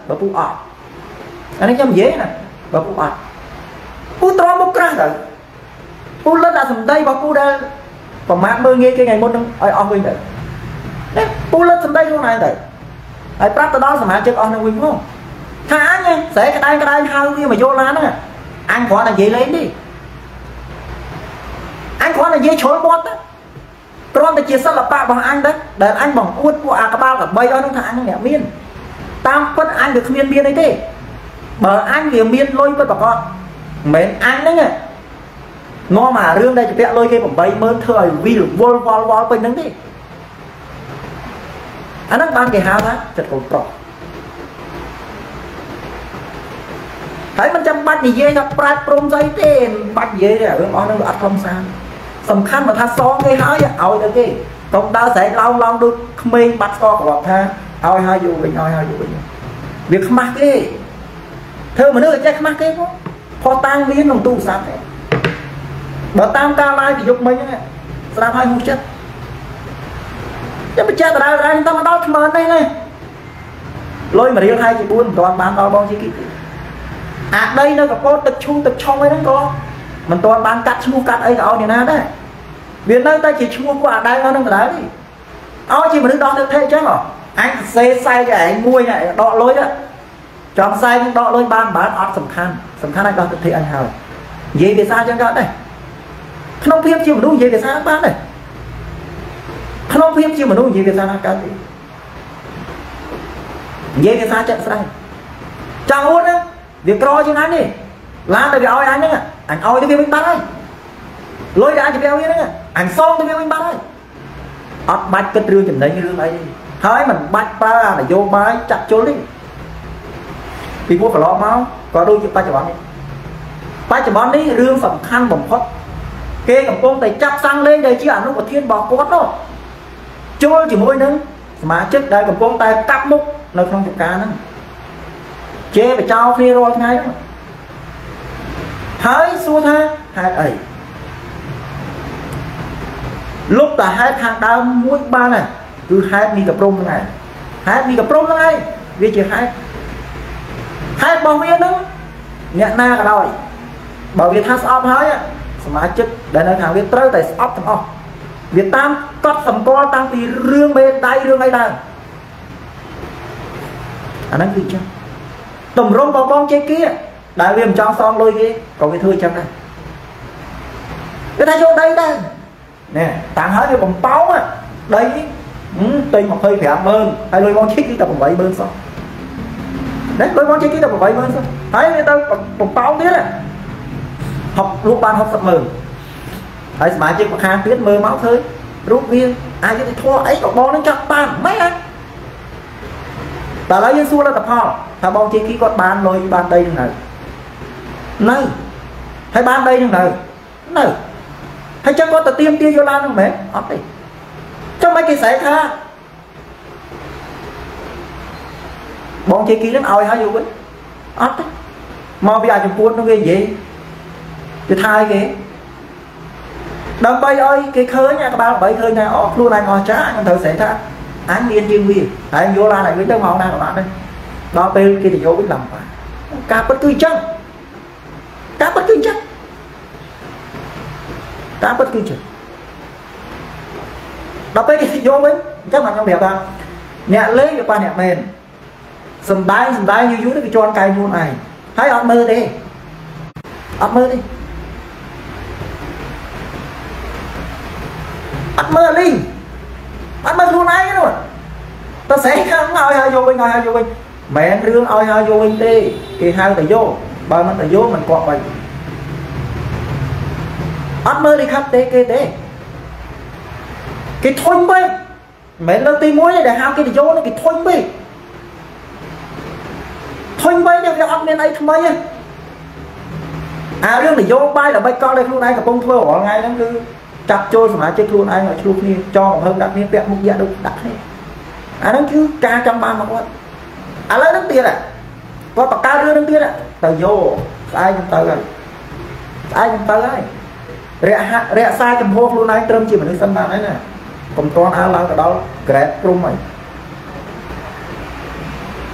ឡូវ បើ ពូ អត់ អា នេះ ខ្ញុំ និយាយ ណា បើ ពូ អត់ ពូ ត្រម មក ក្រាស់ ទៅ ពូ លិត អា សម្ដី របស់ ពូ ដែល ប្រមាថ មើល ងាយ គេ ថ្ងៃ មុន នឹង ឲ្យ អស់ វិញ ទៅ ណា ពូ លិត សម្ដី ខ្លួន ឯង ទៅ ហើយ ប្រាប់ ទៅ ដល់ សមាជិក អស់ នឹង វិញ ផង ថា អញ ស្រែ ក្តែង ក្តែង ហៅ វា មក យក ឡាន ហ្នឹង អញ គ្រាន់ តែ និយាយ លេង ទេ អញ គ្រាន់ តែ និយាយ ជ្រុល មាត់ ទៅគ្រាន់តែជាសិល្បៈរបស់អញដែរដែលអញបង្អួតពួកអាក្បាលកបីអស់នោះថាអញនឹងអ្នកមានតាមពិតអញវាគ្មានមានអីទេបើអញវាមានលុយពិតប្រាកដមិនមែនអញហ្នឹងនាំអារឿងដែលជាពាក់លុយគេtám mươi nghìnធ្វើឲ្យវារវល់វល់វល់ពេញហ្នឹងទេអាហ្នឹងបានគេហៅថាចិត្តកូនប្រុសហើយមិនចាំបាច់និយាយថាប្រាជ្ញព្រមស្អីទេមិនបាច់និយាយទេរឿងអស់ហ្នឹងវាអត់ខ្លឹមសារសំខាន់មកថាសងគេហើយឲ្យទៅគេកុំដើរស្រែកឡោមឡោមដូចក្មេងបាត់ស្គរក្របថាឲ្យហើយយូរវិញឲ្យហើយយូរវិញវាខ្មាស់គេធ្វើមនុស្សឲ្យចេះខ្មាស់គេផងផោះតាំងមានក្នុងទូរស័ព្ទបើតាមការឡាយពីយុគមិញហ្នឹងស្ដាប់ហើយហុចចិត្តតែបញ្ជាក់ដដែលៗទៅមកដល់ថ្មើនេះនេះលុយមួយរៀលហើយជាបួនមិនទាន់បានដល់បងជីគីអាដីនៅកកោតទឹកឈូទឹកឆុងអីហ្នឹងក៏មិនទាន់បានកាត់ឈ្មោះកាត់អីទៅឲ្យអ្នកណាដែរវានៅតែជាឈ្មោះគាត់អាដៅអស់នឹងដដែលនេះឲ្យជាមនុស្សដោះទឹកថេអញ្ចឹងអញសរសេរខ្សែឯងមួយឯងដកលុយចង់ខ្សែនឹងដកលុយបានបានអត់សំខាន់សំខាន់ឲ្យដោះទឹកថេអញហើយនិយាយភាសាអញ្ចឹងក៏ដែរក្នុងភាពជាមនុស្សនិយាយភាសាបានដែរក្នុងភាពជាមនុស្សនិយាយភាសាណាកើតទេនិយាយភាសាចាក់ស្ដែងចង់អួតវាក្រជាងអញនេះឡានទៅវាឲ្យអញហ្នឹងអញឲ្យទៅវាវិញបាត់ហើយលុយដែលអញជម្រាវវាហ្នឹងអញសងទៅវាវិញបាត់ហើយអត់បាច់គិតរឿងចំណេញរឿងអីហើយមិនបាច់ប្រើអានយោបាយចាក់ជុលនេះពីព្រោះកន្លងមកក៏ដូចជាបច្ចុប្បន្ននេះបច្ចុប្បន្ននេះរឿងសំខាន់បំផុតគេកំពុងតែចាក់សាំងលេងដែលជាអនុប្រធានរបស់គាត់នោះជុលជាមួយនឹងសមាជិកដែលកំពុងតែកាប់មុខនៅក្នុងចំការហ្នឹងជេរបចោលគ្នារាល់ថ្ងៃហ្នឹងហើយសួរថាហេតុអីលុបតែហេតុខាងដើមមួយបានហើយគឺហេតុនេះកព្រំហ្នឹងឯងហេតុនេះកព្រំហ្នឹងឯងវាជាហេតុហេតុរបស់វាហ្នឹងអ្នកណាក៏ដោយបើវាថាស្អប់ហើយសមាជិកដែលនៅខាងវាត្រូវតែស្អប់ទាំងអស់វាតាមកត់សម្គាល់តាំងពីរឿងមេដៃរឿងអីដែរអាហ្នឹងគឺចឹងតម្រងបងបងជេគីដែលវាមិនចង់សងលុយគេក៏វាធ្វើចឹងដែរគេថាយកដីដែរណែតាំងហើយវាបំប៉ោងដីទិញម្ភៃប្រាំម៉ឺនហើយលុយបងជិះគឺតែtám mươi nghìnសោះណែលុយបងជិះគឺតែtám mươi nghìnសោះហើយវាទៅបំប៉ោងទៀតហុកលក់បានsáu mươi nghìnហើយសមាជិកម្ខាងទៀតមើលមកឃើញរូបវាអាចទៅធေါ်អីក៏បងនឹងចាក់បានមិនហ៎តែឥឡូវយើងសួរលទ្ធផលថាបងជិះគឺគាត់បានលុយបានដីនឹងហើយនៅហើយបានដីនឹងនៅនៅហើយចឹងគាត់ទៅទៀមទាយកឡានហ្នឹងមែនអត់ទេចុះមិនគេស្រែកថាបងជេគីហ្នឹងឲ្យហើយយូរវិញអត់ទេមកវាអាចំពួននោះវានិយាយវាថាឲ្យគេដើម្បីឲ្យគេឃើញអាក្បាលបីឃើញថាអស់ខ្លួនអញអស់ចាខ្ញុំត្រូវស្រែកថាអញមានជាងវាហើយយកឡានឲ្យវិញទៅមកណាក៏បានដែរដល់ពេលគេទៅយកវិញឡើងបានការពិតគឺចឹងតាពិតគឺចឹងតាពិតគឺចឹងដល់ពេលគេយកវិញអញ្ចឹងខ្ញុំប្រាប់ថាអ្នកលេងវាប៉ះអ្នកមែនសំដែងសំដែងយូរយូរទៅវាជន់កាយខ្លួនឯងហើយអត់មើលទេអត់មើលទេអត់មើលលីងអត់មើលខ្លួនឯងទេតើស្អីខាងឲ្យហើយយកវិញឲ្យហើយយកវិញមែនរឿងឲ្យហើយយកវិញទេគេហៅតែយកបើមិនទៅយកមិនគាត់បីអត់មើលលិខិតទេគេទេគេធុញពេក mấy lần tí muối để hao cái vô nó cái thôn bì thôn bì để học nên ấy thằng ấy à riêng để vô bay là bay con đây luôn này cả bông thua ở ngay đó cứ chặt trôi phải chết luôn anh mà chụp đi cho hơn đặt đi bẹt một dạ được đặt hết à nó cứ ca trăm ba mà con à lấy nước tiền à có bạc ca đưa nước tiền à tờ vô ai cũng tờ rồi ai cũng tờ ấy rẽ rẽ sai cầm hộp luôn này trơm chỉ mà nước sân bàn đấy nè còn toàn áo láng cái đó kẹt rum mày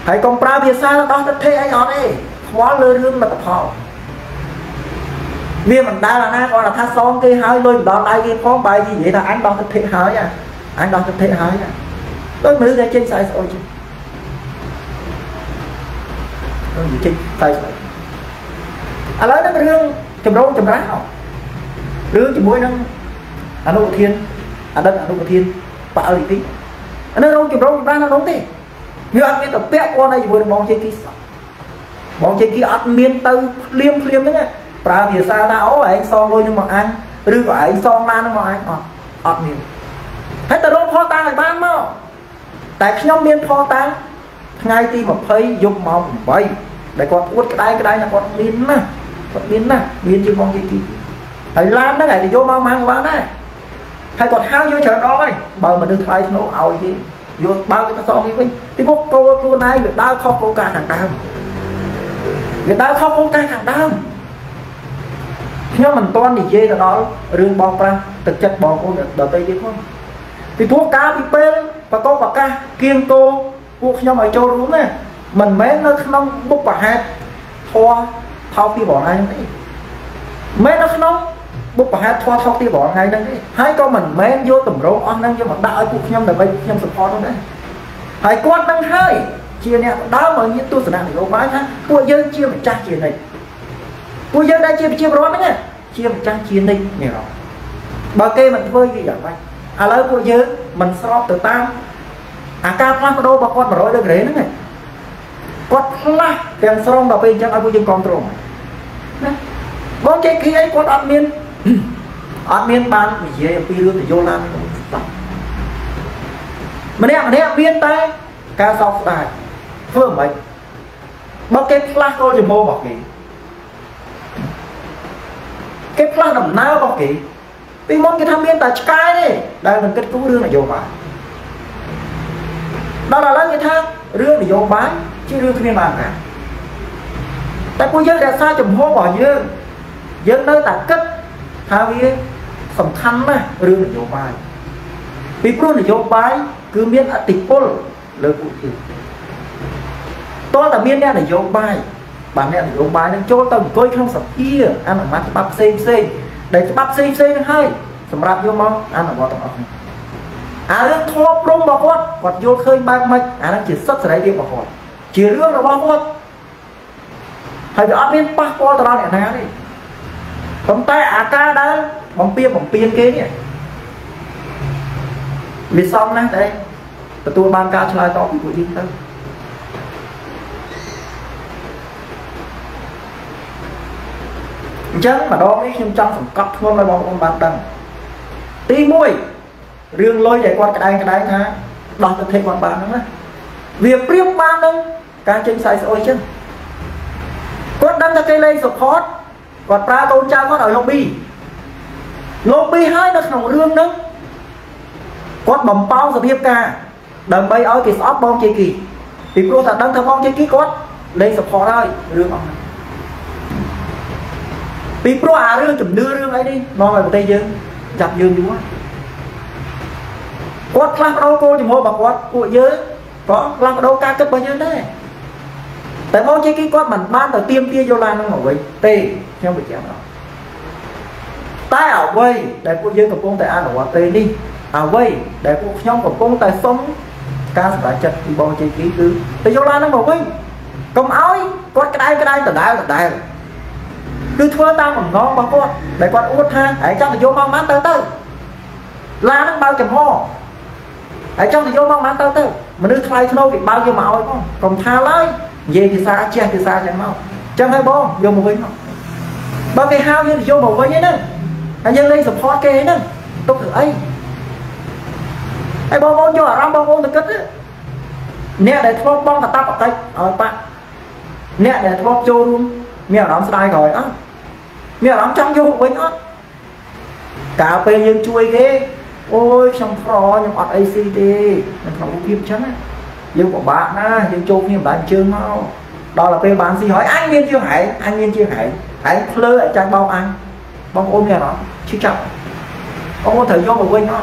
hãy còn pra bia sai đó nó thế anh nói đi quá lơ lửng mà tập họ viên mình đa là na còn là tha son cái hơi lôi đòn ai cái con bài gì vậy là anh đòn thực thiệt hỡi à anh đòn thực thiệt hỡi à tôi mới ra trên sai rồi chứ tôi gì trên sai rồi à lấy nó cái riêng chầm râu chầm ráo riêng chầm mũi nó anh đâu thiên anh đâu anh đâu thiên bà ơi tí anh đâu chầm râu chầm ráo nó đúng thế vì anh biết tập pet con này vừa mong chơi kia mong chơi kia ăn miên tây liêm liêm đấy nghe ra vì sao tao anh son thôi nhưng mà anh rư của anh son lan nhưng mà anh ọt ọt miền thấy tao đốt kho tang lại ban mau tại nhóm miền kho tang ngay ti mà phơi dùng mỏng vậy để con uất cái đây cái đây là con miền nè con miền nè miền chưa mong gì kì phải lan đó này thì vô mau mang vào đấy hay còn hao vô chợ đó ấy bờ mà đừng thay nấu ảo gì vô bao cái son đi với cái bốc câu câu này người ta không câu cá thằng đam người ta không câu cá thằng đam nhưng mình toàn thì dê là đó rương bò ra thực chất bò con đợt tây chứ không thì thuốc cá bị pê và tô và ca kiêng tô cuộc nhau mà trâu đúng này mình mấy nó không bốc và hạt thoa thao ti bỏ ngay đấy mấy nó không bốc và hạt thoa thao ti bỏ ngay đấy hai con mình mấy vô tầm râu ăn đang vô mà đợi cuộc nhau là bây nhau support luôn đấy hai con đang hai chia nè đó mà những tôi sẽ làm được bái ha của dân chia mình cha chia này cô dân đây chia chia rót đấy nha chia một trang chia ninh nhiều bà kê mình vơi gì vậy vậy à lấy cô dân mình rót từ tam à cao lắm mà đâu bà con mà rót được rễ nữa này con lá tiền xong bà bây giờ ai cô dân còn trộm con cái khi ấy con ăn miên ăn miên ban gì vậy pi luôn thì vô lan mà đẹp mà đẹp miên tay cá sấu tài phương vậy bà kê lá cô dân mua bọc gì cái plan làm nào bọc kỹ, vì mong cái tham biên tại cái này, đây mình kết cú đưa là vô bán, đó là lấy cái tham đưa là vô bán, chứ đưa cái biên bàn cả. Tại cô dân đã sai chủng hô bỏ như, dân nơi ta kết, tham biên, sầm khăn mà đưa là vô bán, vì cô là vô bán, cứ biên ở tịch pol, lời cụ thể, to là biên đây là vô bán. Bạn này ông bài nó cho tầm coi không sập kia ăn ở mắt bắp xem xem để bắp xem xem nó hay sầm rạp vô mong ăn ở bò tầm ốc à nó thô đông bò con còn vô khơi ba mạch à nó chỉ sất sẩy đi bò con chỉ rương là bò con hay bị áp lên ba con tao đang để ná đi cầm tay à ca đó bóng pia bóng pia kế nhỉ vì xong nè đây tôi ban ca cho lại to bị bụi đi thôi chắn mà đó mấy trong trong cặp thôn là bọn bạn đằng tí mũi riêng lôi để con cái đây cái đấy ha đọc được thêm còn bạn nữa việc riêng ban đâu càng trên sai rồi chứ con đang ra cây lên sụp hot còn ra tôn cha con ở lobby lobby hai nó không riêng đó con bầm bao sập hiệp cả đầm bay ở cái shop bom chơi kỳ thì cô thật đang tham bom chơi kỳ con lên sụp hot thôi riêng ông vì pro à riêng chụp đưa riêng ấy đi non này một tay dương chặt dương đúng không? Quát lăng đâu cô chụp hồ bạc quát của dưới có lăng đâu ca cấp bao nhiêu đấy? Tại bao nhiêu cái quát mình ban đầu tiêm tia vô lan nó ngồi vậy tê theo bị chém đó. Tay ảo quay để cô dưới cầm công tại ăn ở quạt tê đi ảo quay để cô nhóm cầm công tại sống ca phải chặt thì bao nhiêu ký cứ tê vô lan nó ngồi vậy cầm áo quát cái đây cái đây từ đây từ đây cứ thưa tao còn ngon bà con để con uất ha hãy trong thì vô mong mát tao tao la nó bao chầm ho hãy trong thì vô mong mát tao tao mà nước thay thô bị bao nhiêu màu ấy con còn tha lấy về thì xa che thì xa chẳng mau chẳng hay bom vô một vinh không bao cái hao như vô một vinh ấy nè anh dân lên support kê ấy nè tốt được ấy ai bong bong cho rong bong bong được kết nè để thua bong cả tao tay rồi bạn nè để thua cho luôn mèo đóng sai rồi á mèo đóng trong vô với nó cà phê nhưng chui cái ôi trong pro nhưng ọt ac đi mình không có phim chắn nhưng của bạn á nhưng chụp như bạn chưa mau đó là phê bạn gì hỏi anh Nguyên chưa hãy anh Nguyên chưa hãy hãy lơ lại trang bao anh bong ôm mèo nó chứ chậm ông có thể vô mà quên nó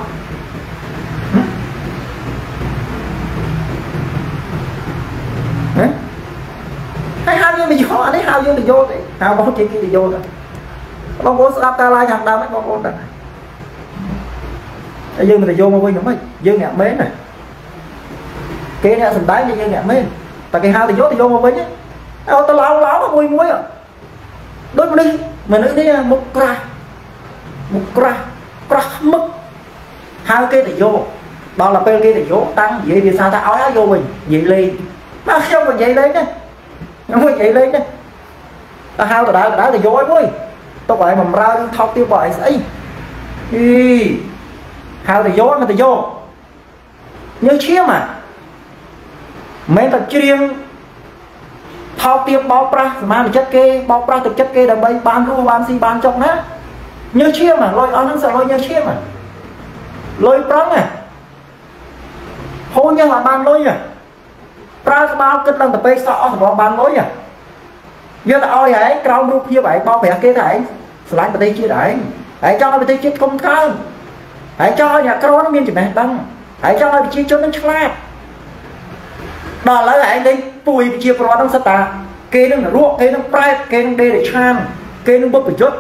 hay hao như mình vô đấy hao như mình vô đấy hao bóng chỉ kia thì vô rồi bóng bóng sắp ta lai hàng đau mấy bóng bóng này dương mình vô mà quên không ấy dương ngạc mến này kia nè sừng đáy như dương ngạc mến tại cái hao thì vô thì vô mà quên ấy tao lao láo mà quên muối à đối với đi mà nữa đi một ra một ra crash mức hao kia thì vô đó là pel kia thì vô tăng vậy vì sao ta ói vô mình vậy liền nó không còn vậy đấy nè nó mới vậy lên nè ta hao từ đó từ đó thì vô ấy vui tôi gọi mầm ra thọc tiêu bỏi ấy đi hao thì vô mà thì vô như chia mà mấy tập riêng thọc tiêu bao pra mà chất kê bao pra thực chất kê là bay ban luôn ban si ban trong hết như chia mà lôi ăn nó sợ lôi như chia mà lôi prong à hôn như là ban lôi à ra bao cất đang tập bay sọ vào bàn lối à giờ là oi hãy cào rút như vậy bao bè kia đấy lại vào đây chưa đấy hãy cho vào đây chết không thang hãy cho nhà cào nó miên chỉ mẹ tăng hãy cho bị chia cho nó chát đó lấy lại đây bùi bị chia vào nó sẽ tà kê nó ruộng kê nó prai kê nó đê để chan kê nó bớt bị chốt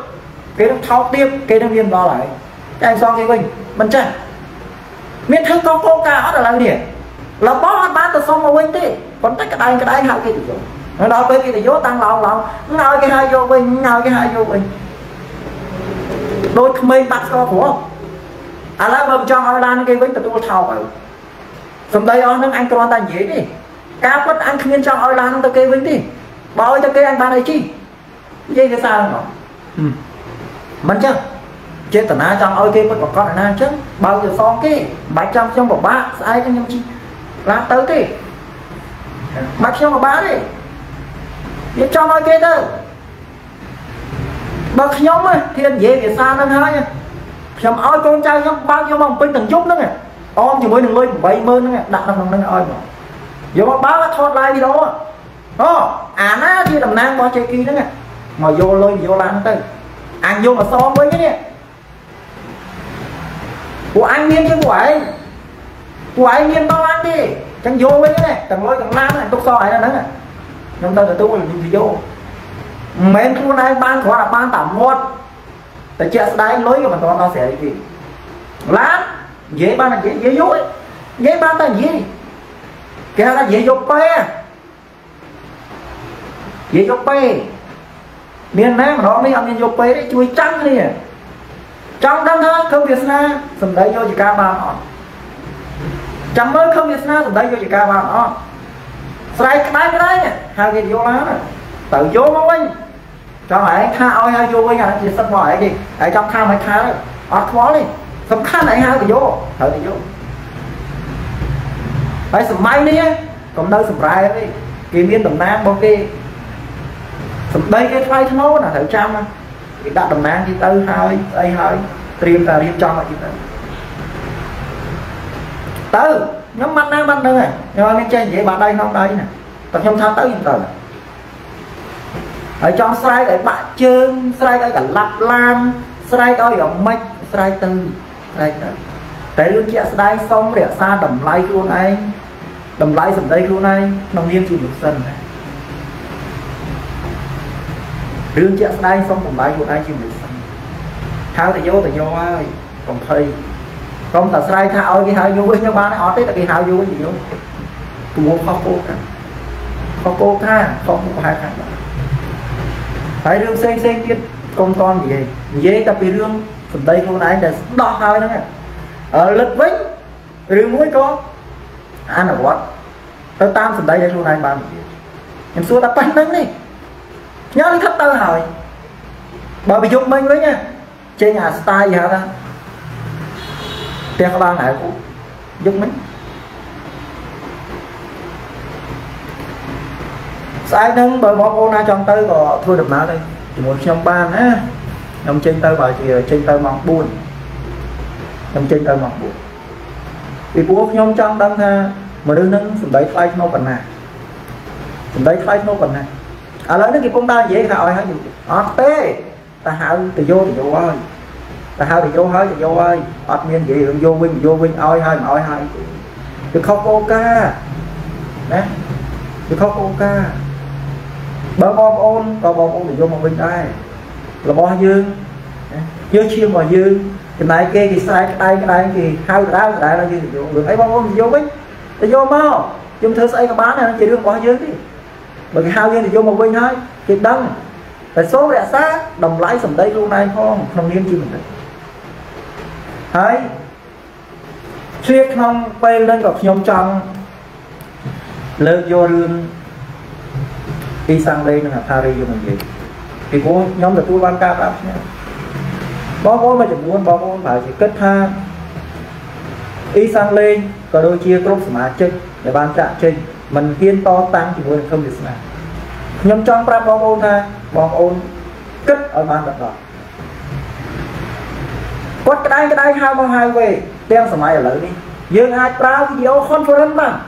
kê nó tháo tiếp kê nó miên lo lại anh so cái mình mình chơi miên thứ có cô cả đó là cái gì là bó bán từ xong mà quên đi còn tất cả đây cái đấy hao kia thì vô nó đòi bên kia thì vô tăng lòng lòng ngồi cái hai vô mình ngồi cái hai vô mình đôi mình bắt co của à lá bơm cho họ lan cái với tụi tôi thầu rồi xong đây on nó anh con ta dễ đi cá quất anh khuyên cho họ lan tao kêu với đi bao cho kêu anh ta này chi vậy thì sao không ừ. Mình chứ trên tận ai trong ôi kêu với con là chứ bao giờ xong cái bảy trăm trong một ba ai cho nhâm chi làm tới đi mặc xong mà bán đi để cho mọi kia đâu bật nhóm ấy, thiên dễ về xa hơn hai xong ôi con trai xong bao nhiêu mong bên từng chút nữa nè ôm thì mới đừng lôi bảy mươi nữa nè đặt nó nâng ôi mà giờ mà báo thoát lại đi đâu đó à nó thì làm nang bao chơi kia nữa nè mà vô lôi vô lan tới ăn vô mà so với cái nè của anh miên chứ của ấy của anh miên bao ăn đi chẳng vô với cái này chẳng lối chẳng lan này tốt soi ra nữa nè chúng ta tự tu mình thì vô mấy khu này ban khóa là ban tạm một tại chuyện đấy lối của mình toàn nó sẽ gì lát dễ ban là dễ dễ vô dễ ban ta dễ cái là dễ vô pe dễ vô pe miền nam nó mới ăn miền vô pe đấy chui trắng đi trắng đắng hơn không biết sao sầm đấy vô chỉ ca ba họ chẳng mới không biết sao sầm đấy vô chỉ ca ba họ sai cái đấy cái đấy hai cái vô lá này tự vô nó quên cho hãy tha oi hai vô quên hả chị sắp mỏi gì hãy trong tha mày tha đấy ọt khó đi sắp tha lại hai thì vô thử thì vô phải sầm may đi á còn đâu sầm rai đi kiếm miên đồng nam bao kia sầm đây cái phai tháo là thử trăm cái đặt đồng nam đi tư hai đây hai tìm tà riêng cho mọi chuyện tư nhóm mắt nam mắt nữa à nhưng mà nên chơi vậy bạn đây không đây nè tập trong tham tới hiện tại ở trong sai để bạn chương sai cái cả lạp lan sai coi ở mạch sai từ đây tới luôn chị sai xong để xa đầm lái luôn anh đầm lái dầm đây luôn anh nông nghiệp chịu được sân này đương chị sai xong đầm lái luôn anh chịu được sân tháo thì vô thì vô ai còn thầy không ta sai tha ơi cái hao vui nhưng ba nó ót đấy là cái hao vui gì không mua kho cô cả kho cô tha kho cô hai cả phải riêng xây xây tiết công con gì dễ tập vì riêng phần tây cô này là đỏ hơi đó nè ở lật vĩnh riêng mũi có ăn ở quán tới tam phần tây đây cô này bạn em xua ta bắn đánh đi nhớ đi khắp tơ hỏi bà bị dục mình với nha chơi nhà style gì hả ta tiếng các bạn này cũng Dứt mấy sai nâng bởi bó bố na trong tới có thôi đập ná đây chỉ muốn trong ban á nông trên tơ vào thì trên tơ mỏng buồn nông trên tơ mỏng buồn vì bố nhóm trong đang ra mà đương nâng phần đấy khai nó phần này phần đấy khai nó phần này à lấy nó thì cũng đang dễ thảo hay gì ọt tê ta hảo từ vô thì vô ơi ta hảo thì vô hơi thì vô ơi ọt miên gì vô vinh vô vinh oi hơi mà oi hơi thì không có ca đấy thì không có ca bờ bom ôn bờ bom ôn thì vô một bên đây là bò dương dưới chiêu mà dương thì này kia thì sai cái tay cái này thì hai cái đá lại là dương thì vô được ấy bom ôn thì vô bích thì vô mau chúng thưa sai cái bán này nó chỉ được bò dương đi bởi cái hao dương thì vô một bên thôi thì đăng phải số rẻ xa đồng lãi sầm đây luôn này không không niêm chi mình đấy thấy xuyên không quay lên gặp nhóm trong lên vô rừng đi sang đây là Paris cho mình gì thì bố nhóm là tôi ban ca lắm nhé bó bố mà chẳng muốn bó bố phải chỉ kết tha đi sang lên có đôi chia group mà chơi để ban trạng trình mình tiên to tăng thì muốn không được mà nhóm trong ra bó bố tha bó bố kết ở ban đặt đó quát cái đây cái đây hai bó hai về đem sổ máy ở lỡ đi dương hai trao thì điều conference mà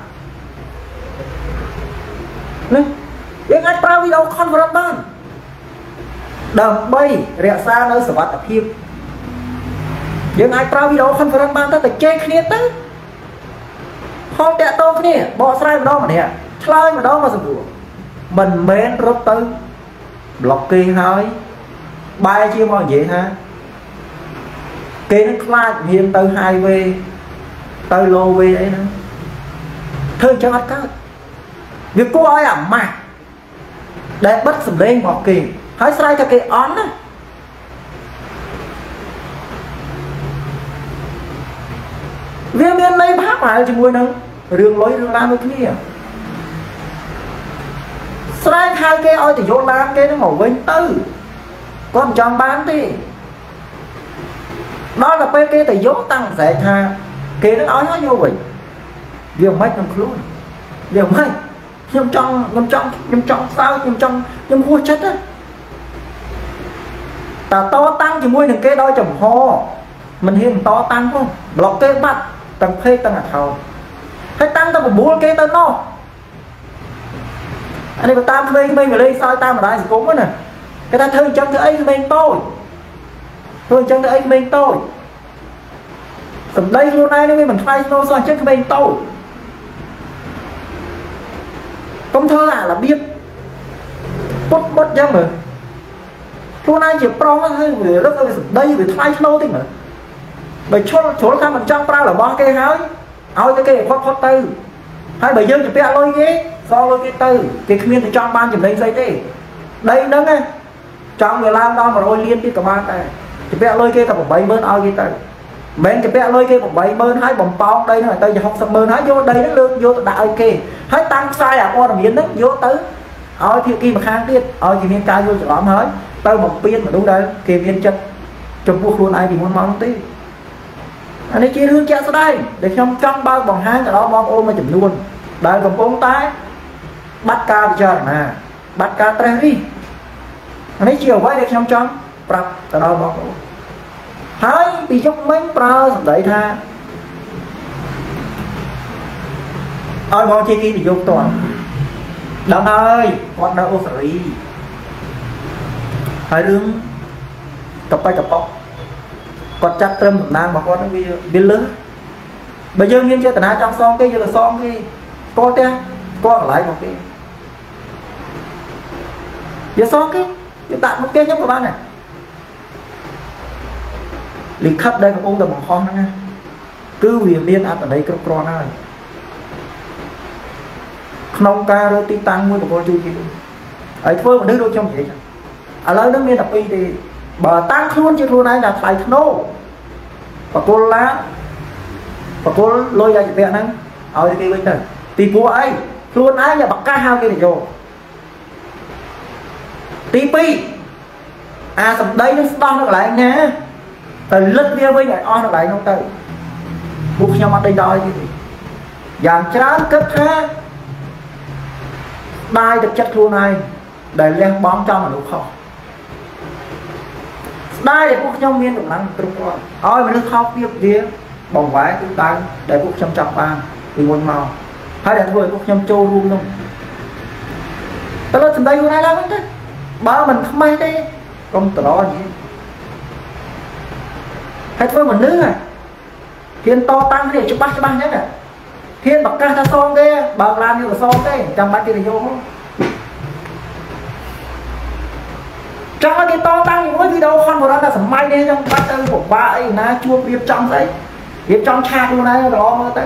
nè dương hai trao thì điều conference mà đầm bay rẽ xa nơi sở vật tập hiệp dương hai trao video không phải ban ta phải chơi kia tới không tẹt tô kia bỏ sai một đó mà nè chơi một đó mà sụp đổ mình mến rốt tới block kia thôi bay chưa bao vậy ha kia nó clash hiểm tới hai về tới lô về đấy nữa thôi chẳng ăn cá việc cô ấy à mà để bắt sầm lên một kia hãy xoay cho cái on á viên miền Tây bác phải chỉ muốn nâng đường lối đường làm được kia xoay hai cái oi thì vô làm cái nó màu vinh tư con chọn bán đi đó là bên kia thì vô tăng rẻ tha kia nó nói nó vô vậy viên mấy năm luôn viên mấy nhưng trong nhưng trong nhưng trong sao nhưng trong nhưng mua chết á ta to tăng chỉ mua được cái đôi chồng ho mình hiếm to tăng không lọc cái mặt tăng phê tăng là thầu hay tăng tao mua cái tao nó anh em tam lên bên ở đây sao tao mà đại cũng nè cái ta thương chân thứ ấy bên tôi thương chân thứ ấy bên tôi tầm đây luôn nay nên mình phải nó sao chết bên tôi không thơ à là biết bút bút chứ mà luôn anh chỉ pro nó hơi về rất hơi đây về thay lâu thôi mà bởi cho chỗ ta mình trong ra là bao cái hái ao cái cái khoác khoác tư hai bởi dương chỉ biết lôi ghế so lôi cái tư cái miên thì trong ban chỉ lấy dây đi đây đứng ấy trong người làm đó mà lôi liên đi cả ban này chỉ biết lôi cái cả một bảy bơn ao cái tư bên chỉ biết lôi cái một bảy bơn hai bồng bao đây này tây giờ học sập bơn hái vô đây nó lương vô đại ok hái tăng sai à con làm biến đấy vô tới ao thì kia mà khang tiết ao chỉ miên ca vô chỗ lắm hết tao một viên mà đúng đấy kề viên chân trong buộc luôn ai thì muốn mong tí anh ấy chia hương cha sau đây để không trong bao bằng hai cái đó mong ôm mà chụp luôn đây còn bốn tay bắt ca chờ mà bắt ca tre đi anh ấy chiều với để không trong bật tao đó mong thấy bị chốc mấy pro đẩy tha ôi mong chi kia thì vô toàn đàn ơi con đã ô xử lý hai đứa tập bay tập bóc còn chặt trâm nàng mà con nó bị lớn bây giờ nghiên chưa tận hai trong xong cái giờ là xong cái con te con lại một cái giờ xong cái chúng ta một cái nhóc của bạn này lịch khắp đây cũng tầm một con nữa cứ vì miên ăn ở đây cứ con này không ca rô tí tăng với một con chui gì ấy thôi mà đứa đâu trong vậy ở lấy nước miên tập đi thì bờ tăng luôn chứ luôn này là phải nô và cô lá và cô lôi ra chuyện này ở cái bên này thì cô ấy luôn ấy là bậc ca hao cái này rồi tí pi à sập đấy nó to nó lại nhé từ lướt bia với lại on lại không tới Bố nhau mà đây đòi gì dàn trán cất thế đai được chất luôn này để lên bóng cho mà đúng không đai để bố nhau miên được năng đúng không ôi mà nó khóc việc kia bỏng vái cũng đánh để bố chăm chọc bàn vì nguồn màu hay để thôi bố nhau trâu luôn luôn tao lên đây hôm nay lắm đấy ba mình không may đi không từ đó gì hay thôi mình nữ à thiên to tăng thì chụp bắt cho bạn nhất à thiên bậc ca ta son kia bậc làm như là son kia chẳng bắt tiền vô chẳng là cái to tăng mỗi khi đâu con của nó là sầm may đi trong bắt tay của ba ấy na chua viêm trong đấy viêm trong cha luôn đấy đó tay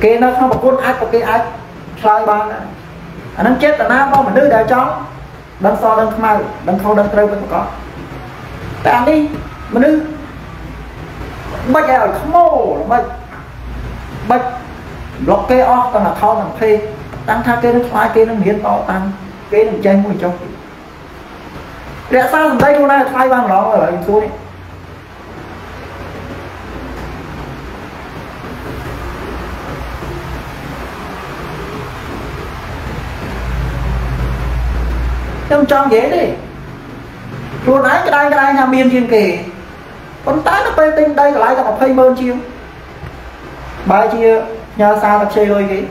kia nó không bậc quân ai có cái ai sai ba này anh nó chết là na bao mà đưa đại chóng đâm so đâm mai đâm khâu đâm trâu vẫn có tạm đi mà đưa bạch ai không mồ là bạch bạch lọc cây off còn là thao làm phê tăng tha cây nó khoai cây nó miến to tăng cây nó chay mùi trong để sao ở đây hôm nay khoai vàng nó ở lại xuống đi trong trong dễ đi luôn ấy cái đây cái đây nhà miền thiên kỳ con tái nó phê tinh đây lại là một phê mơn chiêu bài chia nhà xa thật chơi rồi gì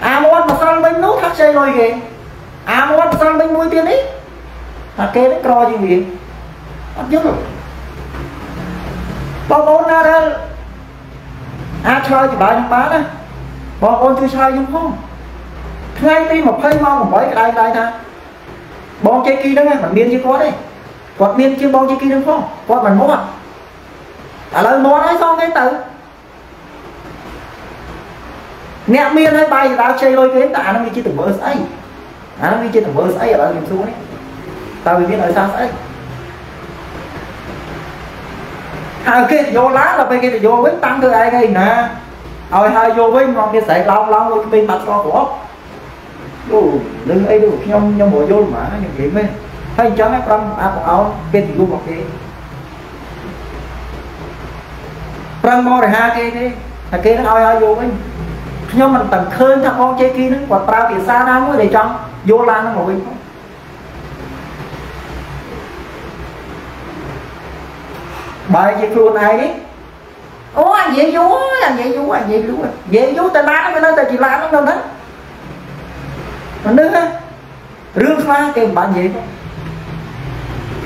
à muốn mà sang bên nút thật chơi rồi gì à muốn mà sang bên mũi tiền ấy là kê đấy cò gì gì bắt nhớ rồi bỏ bốn ra đây à chơi thì bài năm bán á bỏ con chơi sai đúng không ngay tin một phê mau một mấy cái đây đây nè bóng chơi kia đó nghe mình biên chứ có đấy quạt biên chứ bóng chơi kia đúng không quạt mình mốt à lời mốt ấy xong cái tử nghe miên hay bay thì tao chơi lôi cái tạ nó đi chơi từng bớt ấy à nó đi chơi từng bớt ấy ở đâu điểm xuống đấy tao bị biết ở sao ấy à kia vô lá là bên kia thì vô với tăng từ ai đây nè rồi hai vô với ngon kia sậy long long luôn bên mặt con của đừng đừng ấy đừng nhông nhông bộ vô mà những cái mấy thấy chó mấy con ăn một áo bên thì luôn một cái răng mo để ha cái cái là cái nó ao ao vô ấy nhông mình tận khơi thằng con chơi kia nó quạt tao thì xa ra mới để trong vô lan nó ngồi bài gì luôn này đấy ôi anh dễ vô anh dễ vô anh dễ vô dễ vô tại lá nó bên đó chỉ lá nó đâu đấy mình đứng á rương khóa kêu bạn gì không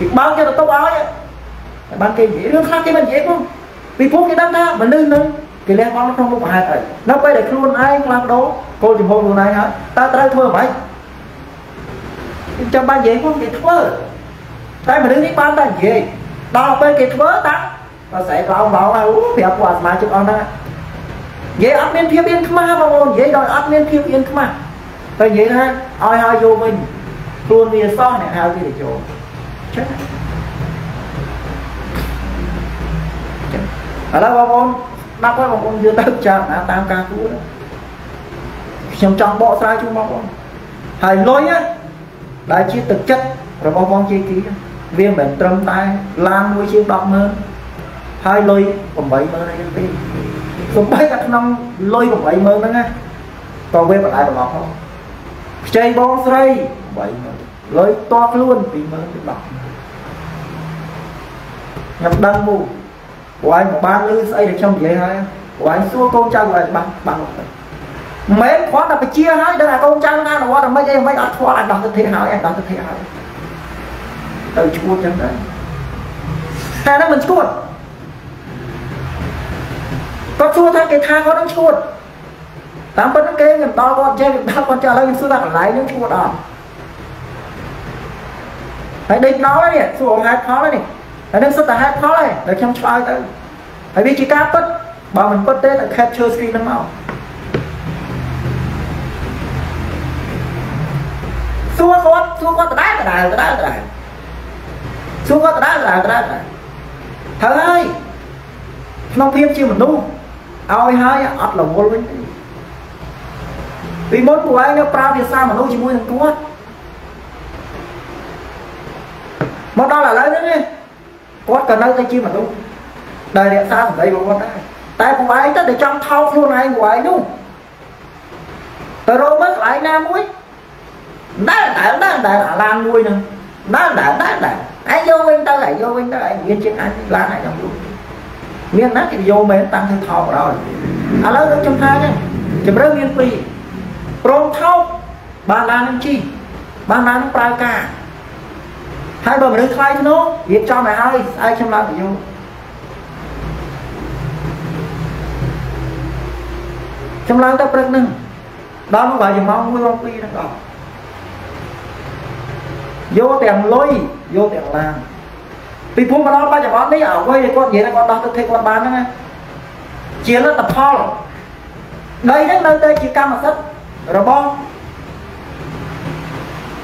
thì bao nhiêu là tốt áo vậy bạn kêu gì rương khóa kêu bạn gì không vì phút cái đám đó mình đứng nữa thì lên con nó không có một hai tay nó quay để luôn ai làm đó cô chỉ hôn luôn này hả ta ta thua vậy trong bạn gì không thì thua tay mình đứng cái ban bạn gì đau bên cái thua ta nó sẽ vào vào này uống đẹp quá mà chụp ăn đó dễ ăn nên thiếu yên mà không dễ đòi ăn nên thiếu yên mà vậy vậy ha, ai ai vô mình luôn vì son này hao gì để chỗ chết ở đó bọn con đắp đó bọn con đưa tới chạm là tam ca cũ đó trong trong bộ sai chung bọn con hãy lối á đã chia thực chất rồi bọn con chia ký viên bệnh trâm tay lan nuôi chiếc đọc mơ hai lôi còn bảy mơ này đi còn bảy các năm lôi còn bảy mơ đó nha còn về lại bọn không chơi bóng xoay vậy lối to luôn vì mới bị bọc nhập đăng mù của anh một ba lư xây được trong vậy hai của anh xua con trăng lại bằng bằng mấy khóa là phải chia hai đó là con trăng ra nó là mấy em mấy ăn khóa là đọc được thế nào em đọc được thế nào từ chua chân đấy hai đó mình chua có chua thay cái thang có nó chua tám bữa nó kêu người to con chơi người ta con chơi lên xuống đặt lại những chỗ đó phải định nói đi xuống hai khó đấy phải nên xuất ra hai khó này để trong trai tới phải biết chỉ cá bớt bảo mình bớt tết là capture screen nó màu xuống con xuống con từ đá từ đá từ đá từ đá xuống con từ đá từ đá từ đá thở ơi nông phiên chưa mình đúng ao hai ọt là vô luôn vì mốt của anh nó prao thì sao mà nuôi chỉ mua thằng tuốt mốt đó là lấy đấy quát cần đâu tay chi mà nuôi Đây là sao ở đây của con đây. Tại của anh ta để trong thao luôn này của anh đúng. Tôi đâu mất lại nam muối. Đã đã đã đã lan muối nè. Đã đã đã đã. Ai vô anh ta lại vô anh ta lại nguyên trên anh lan này trong luôn. Miếng nát thì vô mấy tăng thêm thao rồi. À lâu được trong thai nhá. Chỉ mới nguyên pì. Rồng thao ba lan chi. Ba lan prai ca. Hai bờ mình đứng khai nó, việc cho mày ai ai xem lại vô. Trong làng ta bật nâng đó nó gọi gì mong muốn mong phi nó còn vô tiền lôi vô tiền làm vì phun vào đó ba chả món đấy ở quê thì con gì là con đó tôi thấy con bán đó nghe chiến là tập hall đây đấy nơi đây chỉ cam mà sắt rồi bom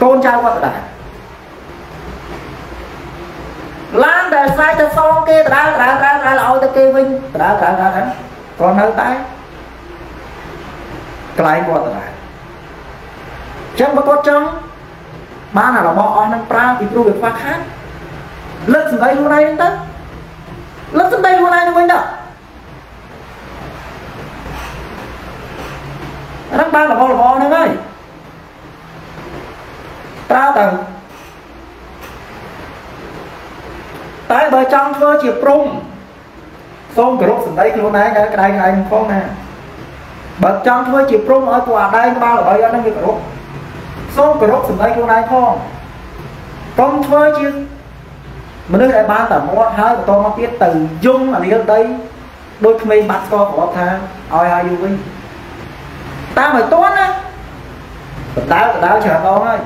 con trai qua đại lan đời sai từ son kia ra ra ra ra là ôi từ kia vinh ra ra ra ra còn nơi tay cái qua tới lại chẳng có có chăng ba nào là bỏ ăn năng pra thì tôi được pha khác lớp xuống đây luôn này đến tết lớp xuống đây luôn này nó quên đâu nó ba là bỏ là bỏ nữa ơi pra tầng tại bởi trong thơ chỉ prung xong cái rốt xuống đây luôn này cái này này không nè bật trong thôi chỉ prung ở tòa đây bao là bao giờ nó như vậy số cái rốt sừng đây chỗ này không trong thôi chứ mà nước đại ba tầm một hai tôi nó biết từ dung mà đi ở đây đôi khi bắt co của thang oi ai vui ta phải tốt á đá đá chờ con ơi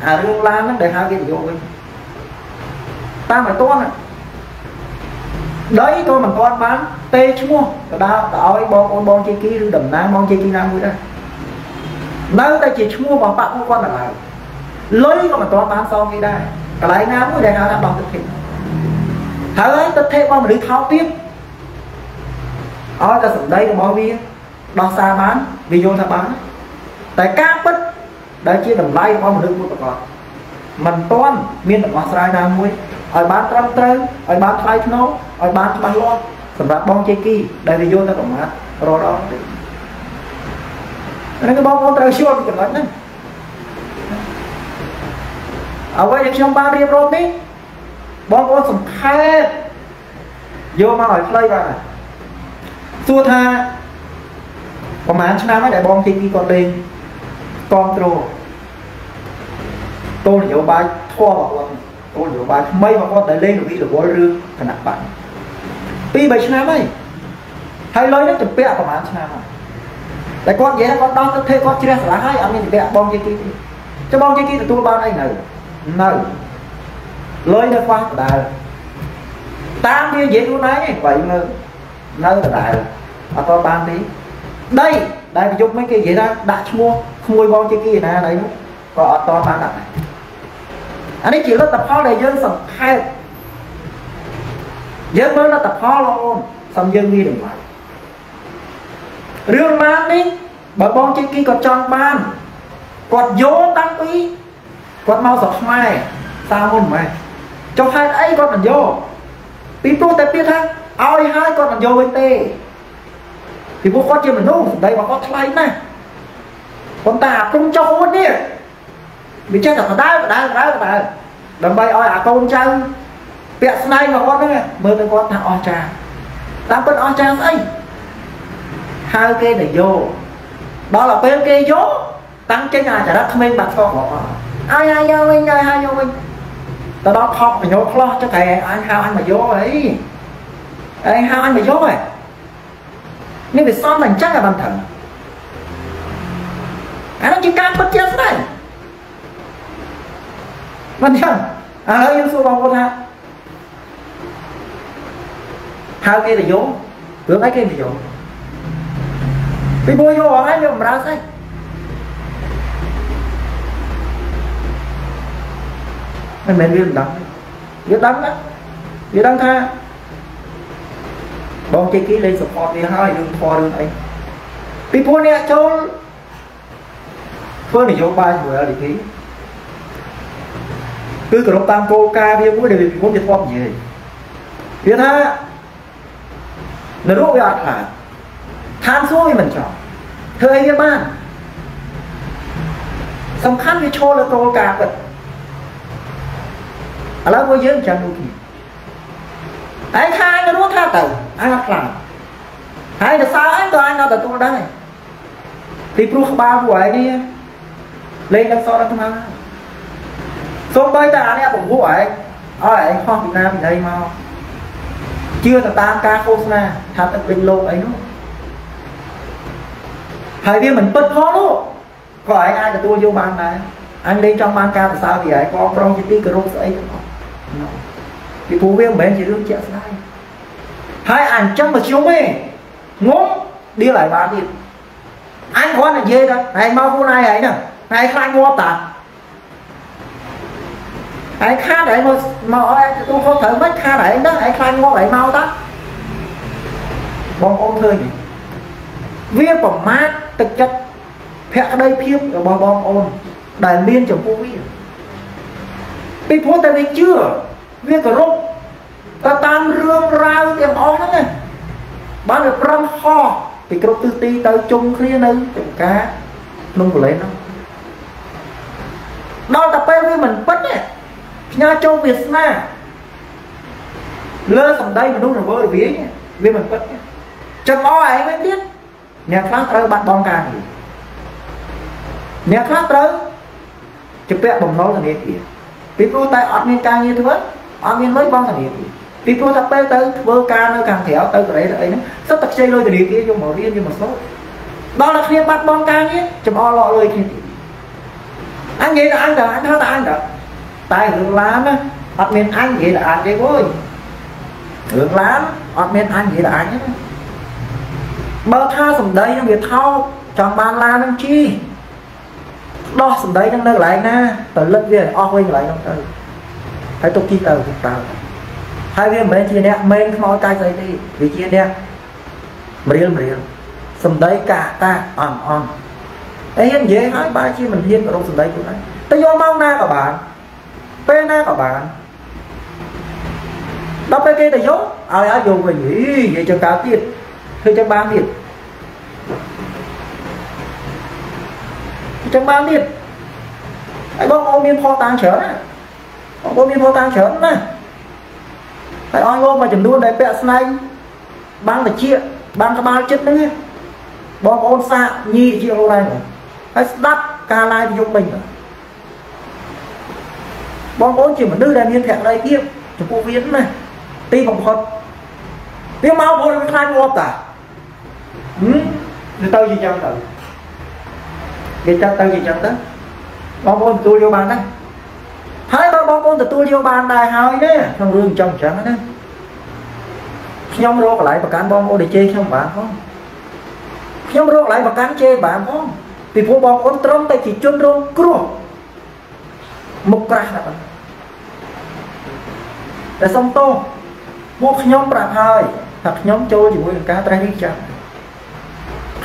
à lương lan nó để hai cái gì vui ta phải tốt này đấy tôi mà con bán tê chua rồi đó đói bon bon chi kia đầm nang bon chi kia nang mũi đó nơi đây chỉ chua bằng bạc của con là lại lấy con mà toàn bán xong đi đây cái lại nang mũi đây nó đang bằng thực hiện thấy tôi thêm con mà đi tháo tiếp ở ta sủng đây là bao nhiêu đo xa bán vì vô ta bán tại cá bích đấy chỉ đầm lay con mà đứng mũi còn mình toàn miên được con sai nang mũi ở bán trăm treo ở bán thái nó ở bán bán lo sầm bạc bông che kia đây là vô ta còn mát rồi đó nên cái bông con treo siêu cái loại này ở quay được trong ba điểm rồi đấy bông con sầm khe vô mà hỏi play vào xua tha còn mà chúng ta mới để bông che kia còn đen control tôi hiểu bài thua vào quần tôi hiểu bài mấy mà con để lên được đi được bối rương thành nặng bạn pi bảy trăm mấy hay lấy nó từ bẹ của bạn trăm mà tại con vậy con đo cái thế con chia sẻ hai anh mình bẹ bong dây kia cho bong dây kia là tôi bao đây này này lấy nó qua đại tam như vậy tôi nói vậy mà nơi là đại à tôi ban tí đây đây mình dùng mấy cái vậy đó đặt mua mua bong dây kia này này còn to ban đặt này anh ấy chỉ là tập ho này dân sầm hai dân mới là tập ho luôn sầm dân đi được vậy riêng ban đi bà bong trên kia còn tròn ban còn vô tăng quý còn mau sập mai sao không mày cho hai ấy con mình vô tí tu tép biết ha ai hai con mình vô với tê thì bố con chưa mình nô đây mà con lấy này con ta không cho con đi mình chơi thật đá đá đá đá đầm bay oi à con chân tiện này mà con đấy mơ tới con thằng o cha ta bên o cha ấy hai cái này vô đó là bên kia vô tăng trên nhà trả đất mình bạc con bỏ ai ai vô mình ai ai vô mình ta đó thọc mình vô lo cho thầy anh hao anh mà vô ấy anh hao anh mà vô này nhưng vì son mình chắc là bản thân anh chỉ cam bất chấp này vẫn chẳng à lấy số bằng con ha hai cái là vô tưởng ấy cái là vô vì bôi vô ở ấy nhưng mà ra sai mình mình biết đắng biết đắng á biết đắng tha bong chơi kỹ lên support đi hai đường thò đường ấy vì bôi nè trốn thôi để vô ba người ở địa khí cứ cổ tam cô ca viên cũng để bị vốn bị phong gì biết ha Nó rút về ọt phải Khán xuống với mình chọn Thơ ấy với bạn Xong khăn với chô là tô cả vật Ở đó vô dưỡng chẳng đủ kì Ái khai nó rút ra tàu Ái lắc lại Ái là sao anh tôi anh nó tàu tôi đây Thì proof ba của ấy đi Lên đằng sau đó không ai Xong bây ta này cũng vô ấy Ở ấy khoa Việt Nam thì đây mau Chưa thật ta ca khô xa Thật thật bình lộ ấy luôn Hãy vì mình bất khó luôn Có ấy ai là tôi vô bàn này Anh lên trong bàn ca là sao thì ấy Có bông chứ tí cờ rốt ấy Thì cô viên bên chỉ rương chạy sai Hãy ảnh chăm mà chiếu mê Ngốm Đi lại bàn đi Anh có là dê đây Này mau vô này ấy nè Này khai ngô áp tạp Hãy khá để mà, mà tôi không thể mất khá để đó, hãy khai ngô lại mau đó Bọn ôn thơ nhỉ Viết bỏng mát thực chất Phẹt đây phiếp rồi bọn bọn ôn Đại miên chẳng vô viết Bị phố ta đi chưa Viết cả rốt Ta tam rương ra với em ôn đó nè Bán được răng ho Bị cái rốt tư ti tới chung khía nơi Chẳng cá Nông của lấy nó Đó là phê với mình bất nè Nhà châu Việt Nam Lơ sầm đây mà đúng là vỡ vía nhé Vì mình bất nhé Chẳng o ấy mới biết Nhà khác tới bắt bóng ca thì Nhà khác tới Chứ bẹt bóng nấu là nế kìa Vì cô ta ọt miên ca như thế vỡ ọt miên mới bóng là nế kìa Vì cô ta bê tới vỡ ca nơi càng thẻo tới cái đấy Sắp tạc chê lôi từ nế kìa nhưng mà riêng nhưng mà sốt Đó là khi bắt bóng ca nhé Chẳng o lọ lôi kìa Anh nghĩ là anh rồi, anh tháo là anh rồi Tại hướng lắm á, ọt miền anh vậy là anh đấy thôi Hướng lắm, ọt miền anh vậy là anh á Bơ tha xong đấy nó bị thao, chọn bàn la nâng chi Đó xong đấy nâng nâng lại nè, tớ lật về là ọc huynh lại nâng tớ Thấy tôi kì tớ cũng tớ Hai viên mến chia nè, mến không nói cái giấy đi Vì chia nè Mriel mriel Xong đấy cả ta, on on Ê hiên dễ hỏi ba chia mình hiên vào đâu xong đấy cũng đấy Tớ vô mau na cả bạn Bên á các bạn Đó bên kia đầy dốt Ai á dùng rồi nhỉ Vậy cho cá tiết Thôi chẳng bán tiết Chẳng bán tiết Hãy bóng ôm miên phó tàng chớn á Bóng ôm miên phó tàng chớn á Hãy ôm ôm mà chẳng đuôn đầy bẹt này Bán là chia Bán là bán chất nữa Bóng ôm xa Nhi chia lâu này Hãy đắp ca lai thì dùng mình rồi Bọn bố chỉ mà đưa ra miên thẹn đây kia Chúng cô viễn này Tí vòng khót Tiếng mau bố nó khai ngọt à Ừ Thì tao gì chẳng tao Thì tao gì chẳng tao Bọn bố tôi liêu bàn đây Hãy bọn bố tụi tôi liêu bàn đài hỏi đấy Trong rương trong chẳng đấy Nhóm rốt lại bà cán bọn bố để chê không bạn không Nhóm rốt lại bà cán chê bạn không Thì bố bọn bố trông tay chỉ chôn rôn cua Một cạch là bằng Để xong tôi Một nhóm bạc hơi Thật nhóm trôi chỉ vui là cá trái đi chẳng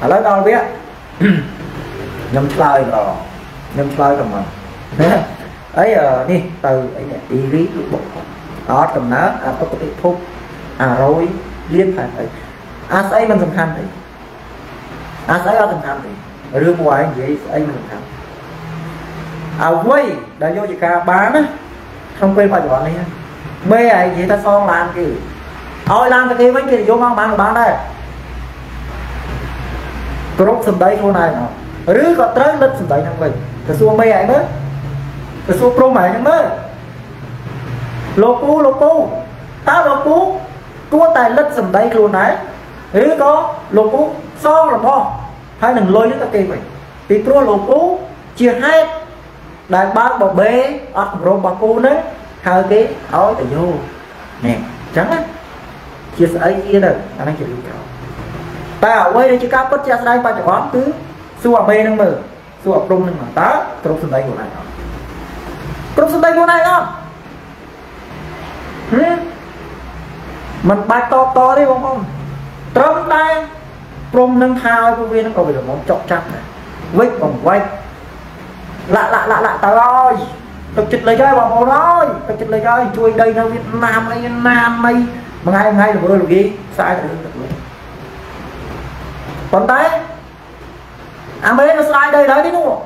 Ở đó đâu biết Nhâm chơi rồi Nhâm chơi rồi mà Ấy đi Từ đi lý bộ Đó tầm nớ À có thể thúc À rồi Liên phạt ấy À sẽ mình thầm khăn đấy À sẽ là thầm khăn đấy Rương của anh vậy anh mình thẳng À quay đã vô chị ca bán á Không quên qua dọn này Mê ấy vậy ta son làm kì Ôi làm cái kia mấy kia vô mang bán rồi bán đây Cô rốt xùm đấy khô này nọ Rứ có trớn lít xùm đấy năng bình Thật xua mê ấy mới Thật xua pro mẹ năng mới Lô cú lô cú Tao lô cú Cú tài lít xùm đấy khô này Rứ có lô cú son là bò Hãy đừng lôi nước ta kì vậy Vì trua lô cú Chia hết Đại bác bảo bế Ất rộng bà cú nữa Hãy cái Ôi ta vô Nè Jangan chia sẻ gì đâu, anh ấy chịu cao. Ta quay đây chỉ cá bớt chia sẻ ba chục con thứ, xua ở bên mà, xua ở trung mà, ta trục sân đây của này không, trục sân đây của này không, mình bài to to đi không không, trống đây, trung nâng thao của viên nó còn bị món chọc chặt này, vít vòng quay, lạ lạ lạ lạ ta rồi. Tôi chích lấy cái bọn đó, tôi chích lấy cái chui đây nó Việt Nam hay Nam hay mà ngay ngay được rồi được gì sai rồi được rồi. Còn đấy, anh bé nó sai đây đấy đi đúng không?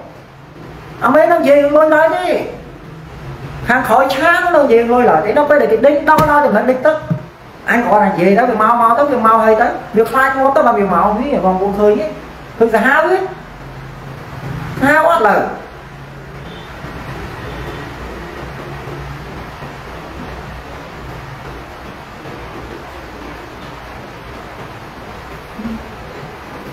Anh bé nó về lôi lại đi, hàng khỏi sáng nó về lôi lại để nó phải để cái đinh đó đó thì mình đinh tức. Anh gọi là về đó việc mau mau tới việc mau hay tới việc sai không tới mà việc mau thế còn buồn cười nhé, thường là háo ấy, háo quá lời.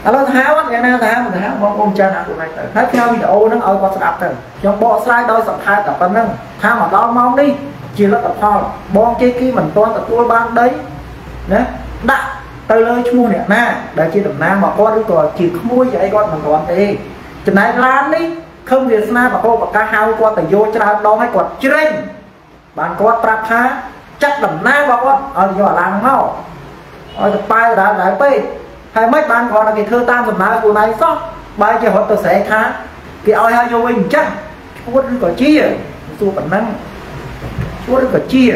Alo tháo á, ngày nay tháo mình tháo bom bom cha nào tụi này tự hết theo video nó ở qua sập từ trong bộ slide đôi sập hai tập anh nâng tháo mà đo mong đi chỉ là tập thôi bom kia kia mình toan tập tua ban đấy nè đã từ nơi chua nè na để chỉ tập nam mà con đứa tuổi chỉ mua vậy con mình còn thì từ này lan đi không việc na mà cô và ca hao qua từ vô cho đo hay còn chơi bạn có tập thá chắc tập nam mà con ở nhỏ làm không ở tập bay đã lại bay hay mấy bạn gọi là cái thơ tam phần má của này xót bài cho họ tôi sẽ khá cái ao hai vô mình chắc có đứa có chia tôi bản năng có đứa có chia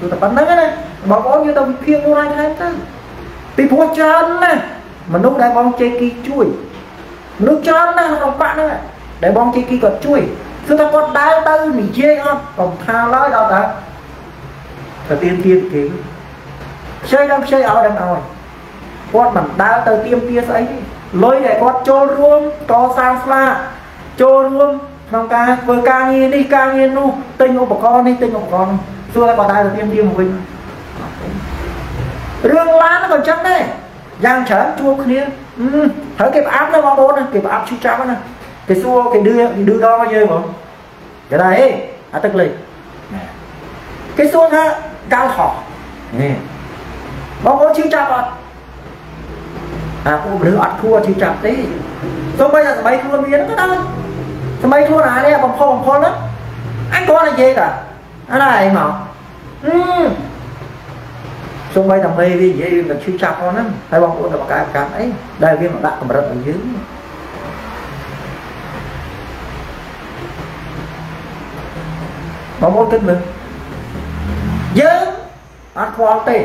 tôi tập bản năng đấy bảo có như tao bị phiền vô này thế ta bị phô chân này mà lúc đấy bóng chơi kia chui nước chân này không bạn đấy để bóng chơi kia còn chui chúng ta có đá tay mình chơi không còn tha lối đâu ta thời tiên tiên kiếm chơi đang chơi ao đang ao con mình đã tới tiêm tia ấy lối để con cho luôn to sang xa cho luôn trong ca với ca nghe đi ca nghe luôn tinh ông của con đi tinh ông của con xưa vào tay là tiêm tiêm của mình rương lá nó còn chắc đấy giang chán chua kia ừ. Thấy cái áp nó bao bố này cái áp chú cháu này cái xua cái đưa cái đưa đo như không cái này à tức lì cái xua ha cao thỏ nè bao bố chú cháu rồi à cô đứa ăn thua thì chặt đấy, xong bây giờ sắm bay thua miếng nó đâu, sắm bay thua là đấy, bồng phô bồng phô lắm, anh có là gì cả, anh này mà, xong bây giờ mày đi vậy là chưa chặt con lắm, hay bồng phô là một cái một cái ấy, đây viên một đạn cầm rất là dữ, bồng phô kinh luôn, dữ, ăn khoan tê,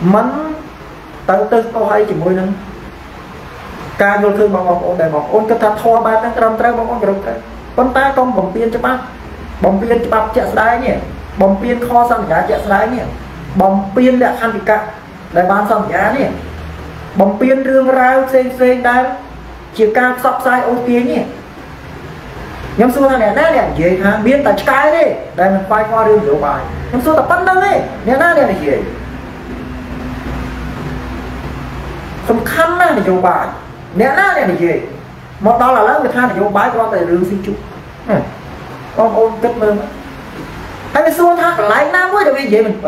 mấn tao tư có hay chỉ môi nâng ca vô thương bằng bọc ôn đại bọc ôn cái thà thoa ba tăng trăm trăm bọc ôn cái đồng con ta con bồng biên cho bác bồng biên cho bác chạy đáy nhỉ bồng biên kho sang giá chạy đáy nhỉ bồng biên lại ăn bị cạn lại bán sang giá nhỉ bồng biên rương rau xê xê đáy chỉ ca sọc sai ôn kia nhỉ nhóm xưa là nè nè gì hả biên tại trái đi đây mình quay qua rương rượu bài nhóm xưa tập bắt đăng đi nè nè nè gì không khăn là để dùng bài nè na này gì một đó là lớn người ta để dùng bài qua từ đường sinh chụp con ôn kết mơ anh đi xuống thác lại nam với đại việt vậy mình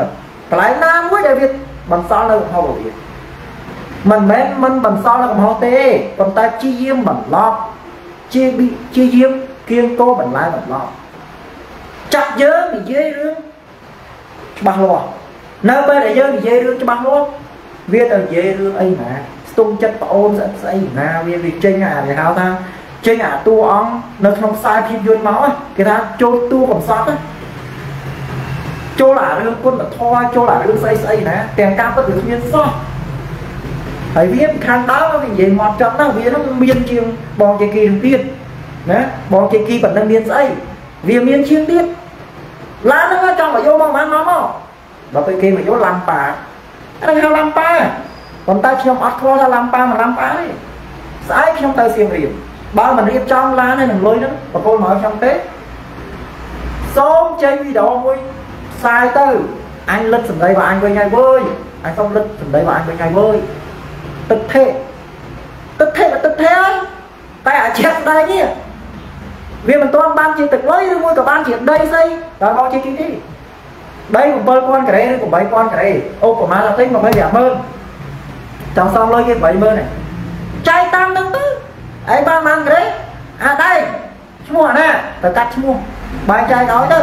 lại nam với đại việt bằng sao là họ bảo việt mình mến mình bằng sao là họ tê còn ta chi diêm bằng lo chi bị chi diêm kiêng tô bằng lái bằng lo chặt dớ bị dế rương bằng lo nơi bên để dớ bị dế rương cho bằng lo viết ở dễ rương ấy mà tung chất ôn dẫn dây nào vì việc chênh à để háo ta chênh à tu ong nó không sai phim vươn máu ấy cái ta chôn tu còn sót ấy chôn là rương quân là thoi chôn là rương xây xây nè tiền cam tất được miên so phải viết khăn đó nó bị gì mọt trắng nó viết nó miên chiêng bò cái kia viết nè bò cái kia vẫn đang miên xây vì miên chiêng biết lá nó trong mà vô mong bán máu không và cái kia mà vô làm bà anh đang làm ba, còn ta khi ông ăn kho ra làm ba mà làm ba đấy, sai khi ông ta xiêm riềng, bao mình riêng trong lá này mình lôi đó, và cô nói trong tết, sớm chơi video vui, sai tư, anh lên sân đây và anh với ngay vơi, anh xong lên sân đây và anh với ngay vơi, tịch thế, tịch thế là tịch thế, tại ở chết đây nhỉ, vì mình toàn ban chỉ tịch lấy vui cả ban chỉ đây xây, đó bao chỉ kia đi. Đấy của bơ con cái đấy, của bấy con cái đấy. Ô của má là thích mà bây giờ bơ. Trong xong lôi cái bấy bơ này. Chai tam nâng tư. Ấy ba mang cái đấy. À đây. Chú mua nè. Phải cắt chú mua. Bài chai đó chứ.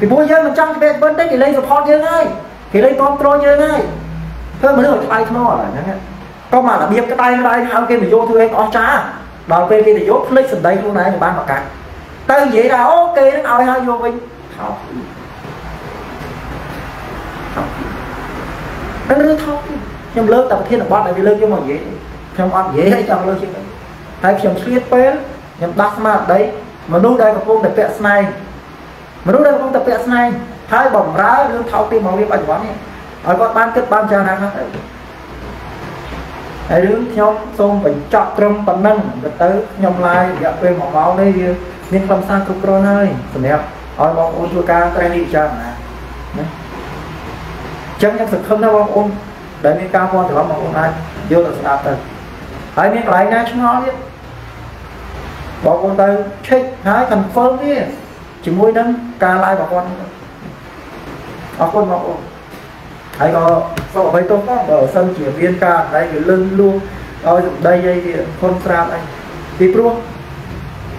Thì bố dân mình trong cái bên bớt đấy thì lấy support dương ơi. Thì lấy control dương ơi. Thôi mà nó phải thua là nhá. Có mà là biết cái tay nó đây hai kia mình vô thưa em có chá. Đó bên kia thì vô click sần đây luôn này thì ban mà cắt. Từ vậy là ok nó ao hai vô mình. Thôi. Nó rứa thóc. Nhưng lớp tập thiên là bot này vì lớp cho mọi vậy. Trong ăn dễ hay trong lớp chứ. Hay trong suyết pé, nhưng bắt mà đấy. Mà nút đây cũng để pẹt này. Mà nút đây cũng tập pẹt này. Hai bỏng rá rứa thóc tim màu đi bạch quá này. Ở con ban kết ban cha đang hết. Hãy đứng nhóm xôn và chọc trong phần năng và tới nhóm lại gặp về một máu đây nên không sang cực rồi nơi phần đẹp ôi bóng ôn thua ca tay đi chẳng nè chẳng nhận sự không ra bóng ôn để nên cao con thì bóng ôn này vô là sạp tầng hãy miếng lại nha chúng nó biết bóng ôn tới thích hái thành phớm đi chỉ môi nâng ca lại bóng ôn bóng ôn bóng ôn hãy có sau mấy tốt đó ở sân chỉ viên ca đây cái lưng luôn ở đây đây thì con sao đây thì luôn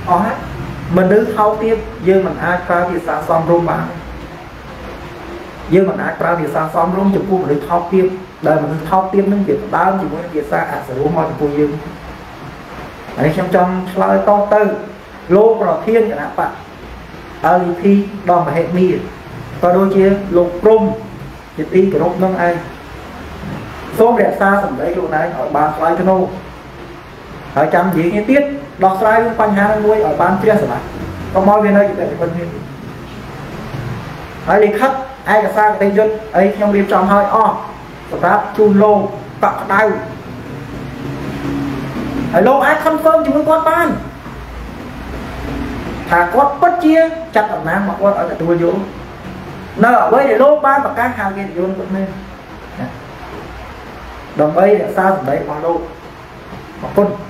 ó hết mình đứng thao tiếp dương mình ai qua vì sao xong luôn bạn dương mình ai qua vì sao xong luôn chụp cua mình thao tiếp đời mình thao tiếp những việc đau chỉ muốn việc xa à sẽ luôn mọi cua dương anh xem trong slide to tư lô rồi thiên chẳng hạn bạn ở khi đo mà hệ mi và đôi chia lục rung thì tí cái rốt nâng ai số đẹp xa sẵn đấy chỗ này ở bàn xoay cho nó ở chăm dĩ như tiết đọc xoay luôn quanh hai nuôi ở bàn kia sẵn có mọi viên đây thì phải phân viên hãy đi khắp ai cả xa cái tên dân ấy trong điểm trong hơi o ráp chu lô cọc đau hãy lô ai khăn phơm chúng con ban thả quát bất chia chặt ở nam mà quát ở cả tôi dũng nó ở đây để lô ba và các hàng kia thì vô cũng nên đồng bay để sao đấy bằng lô bằng quân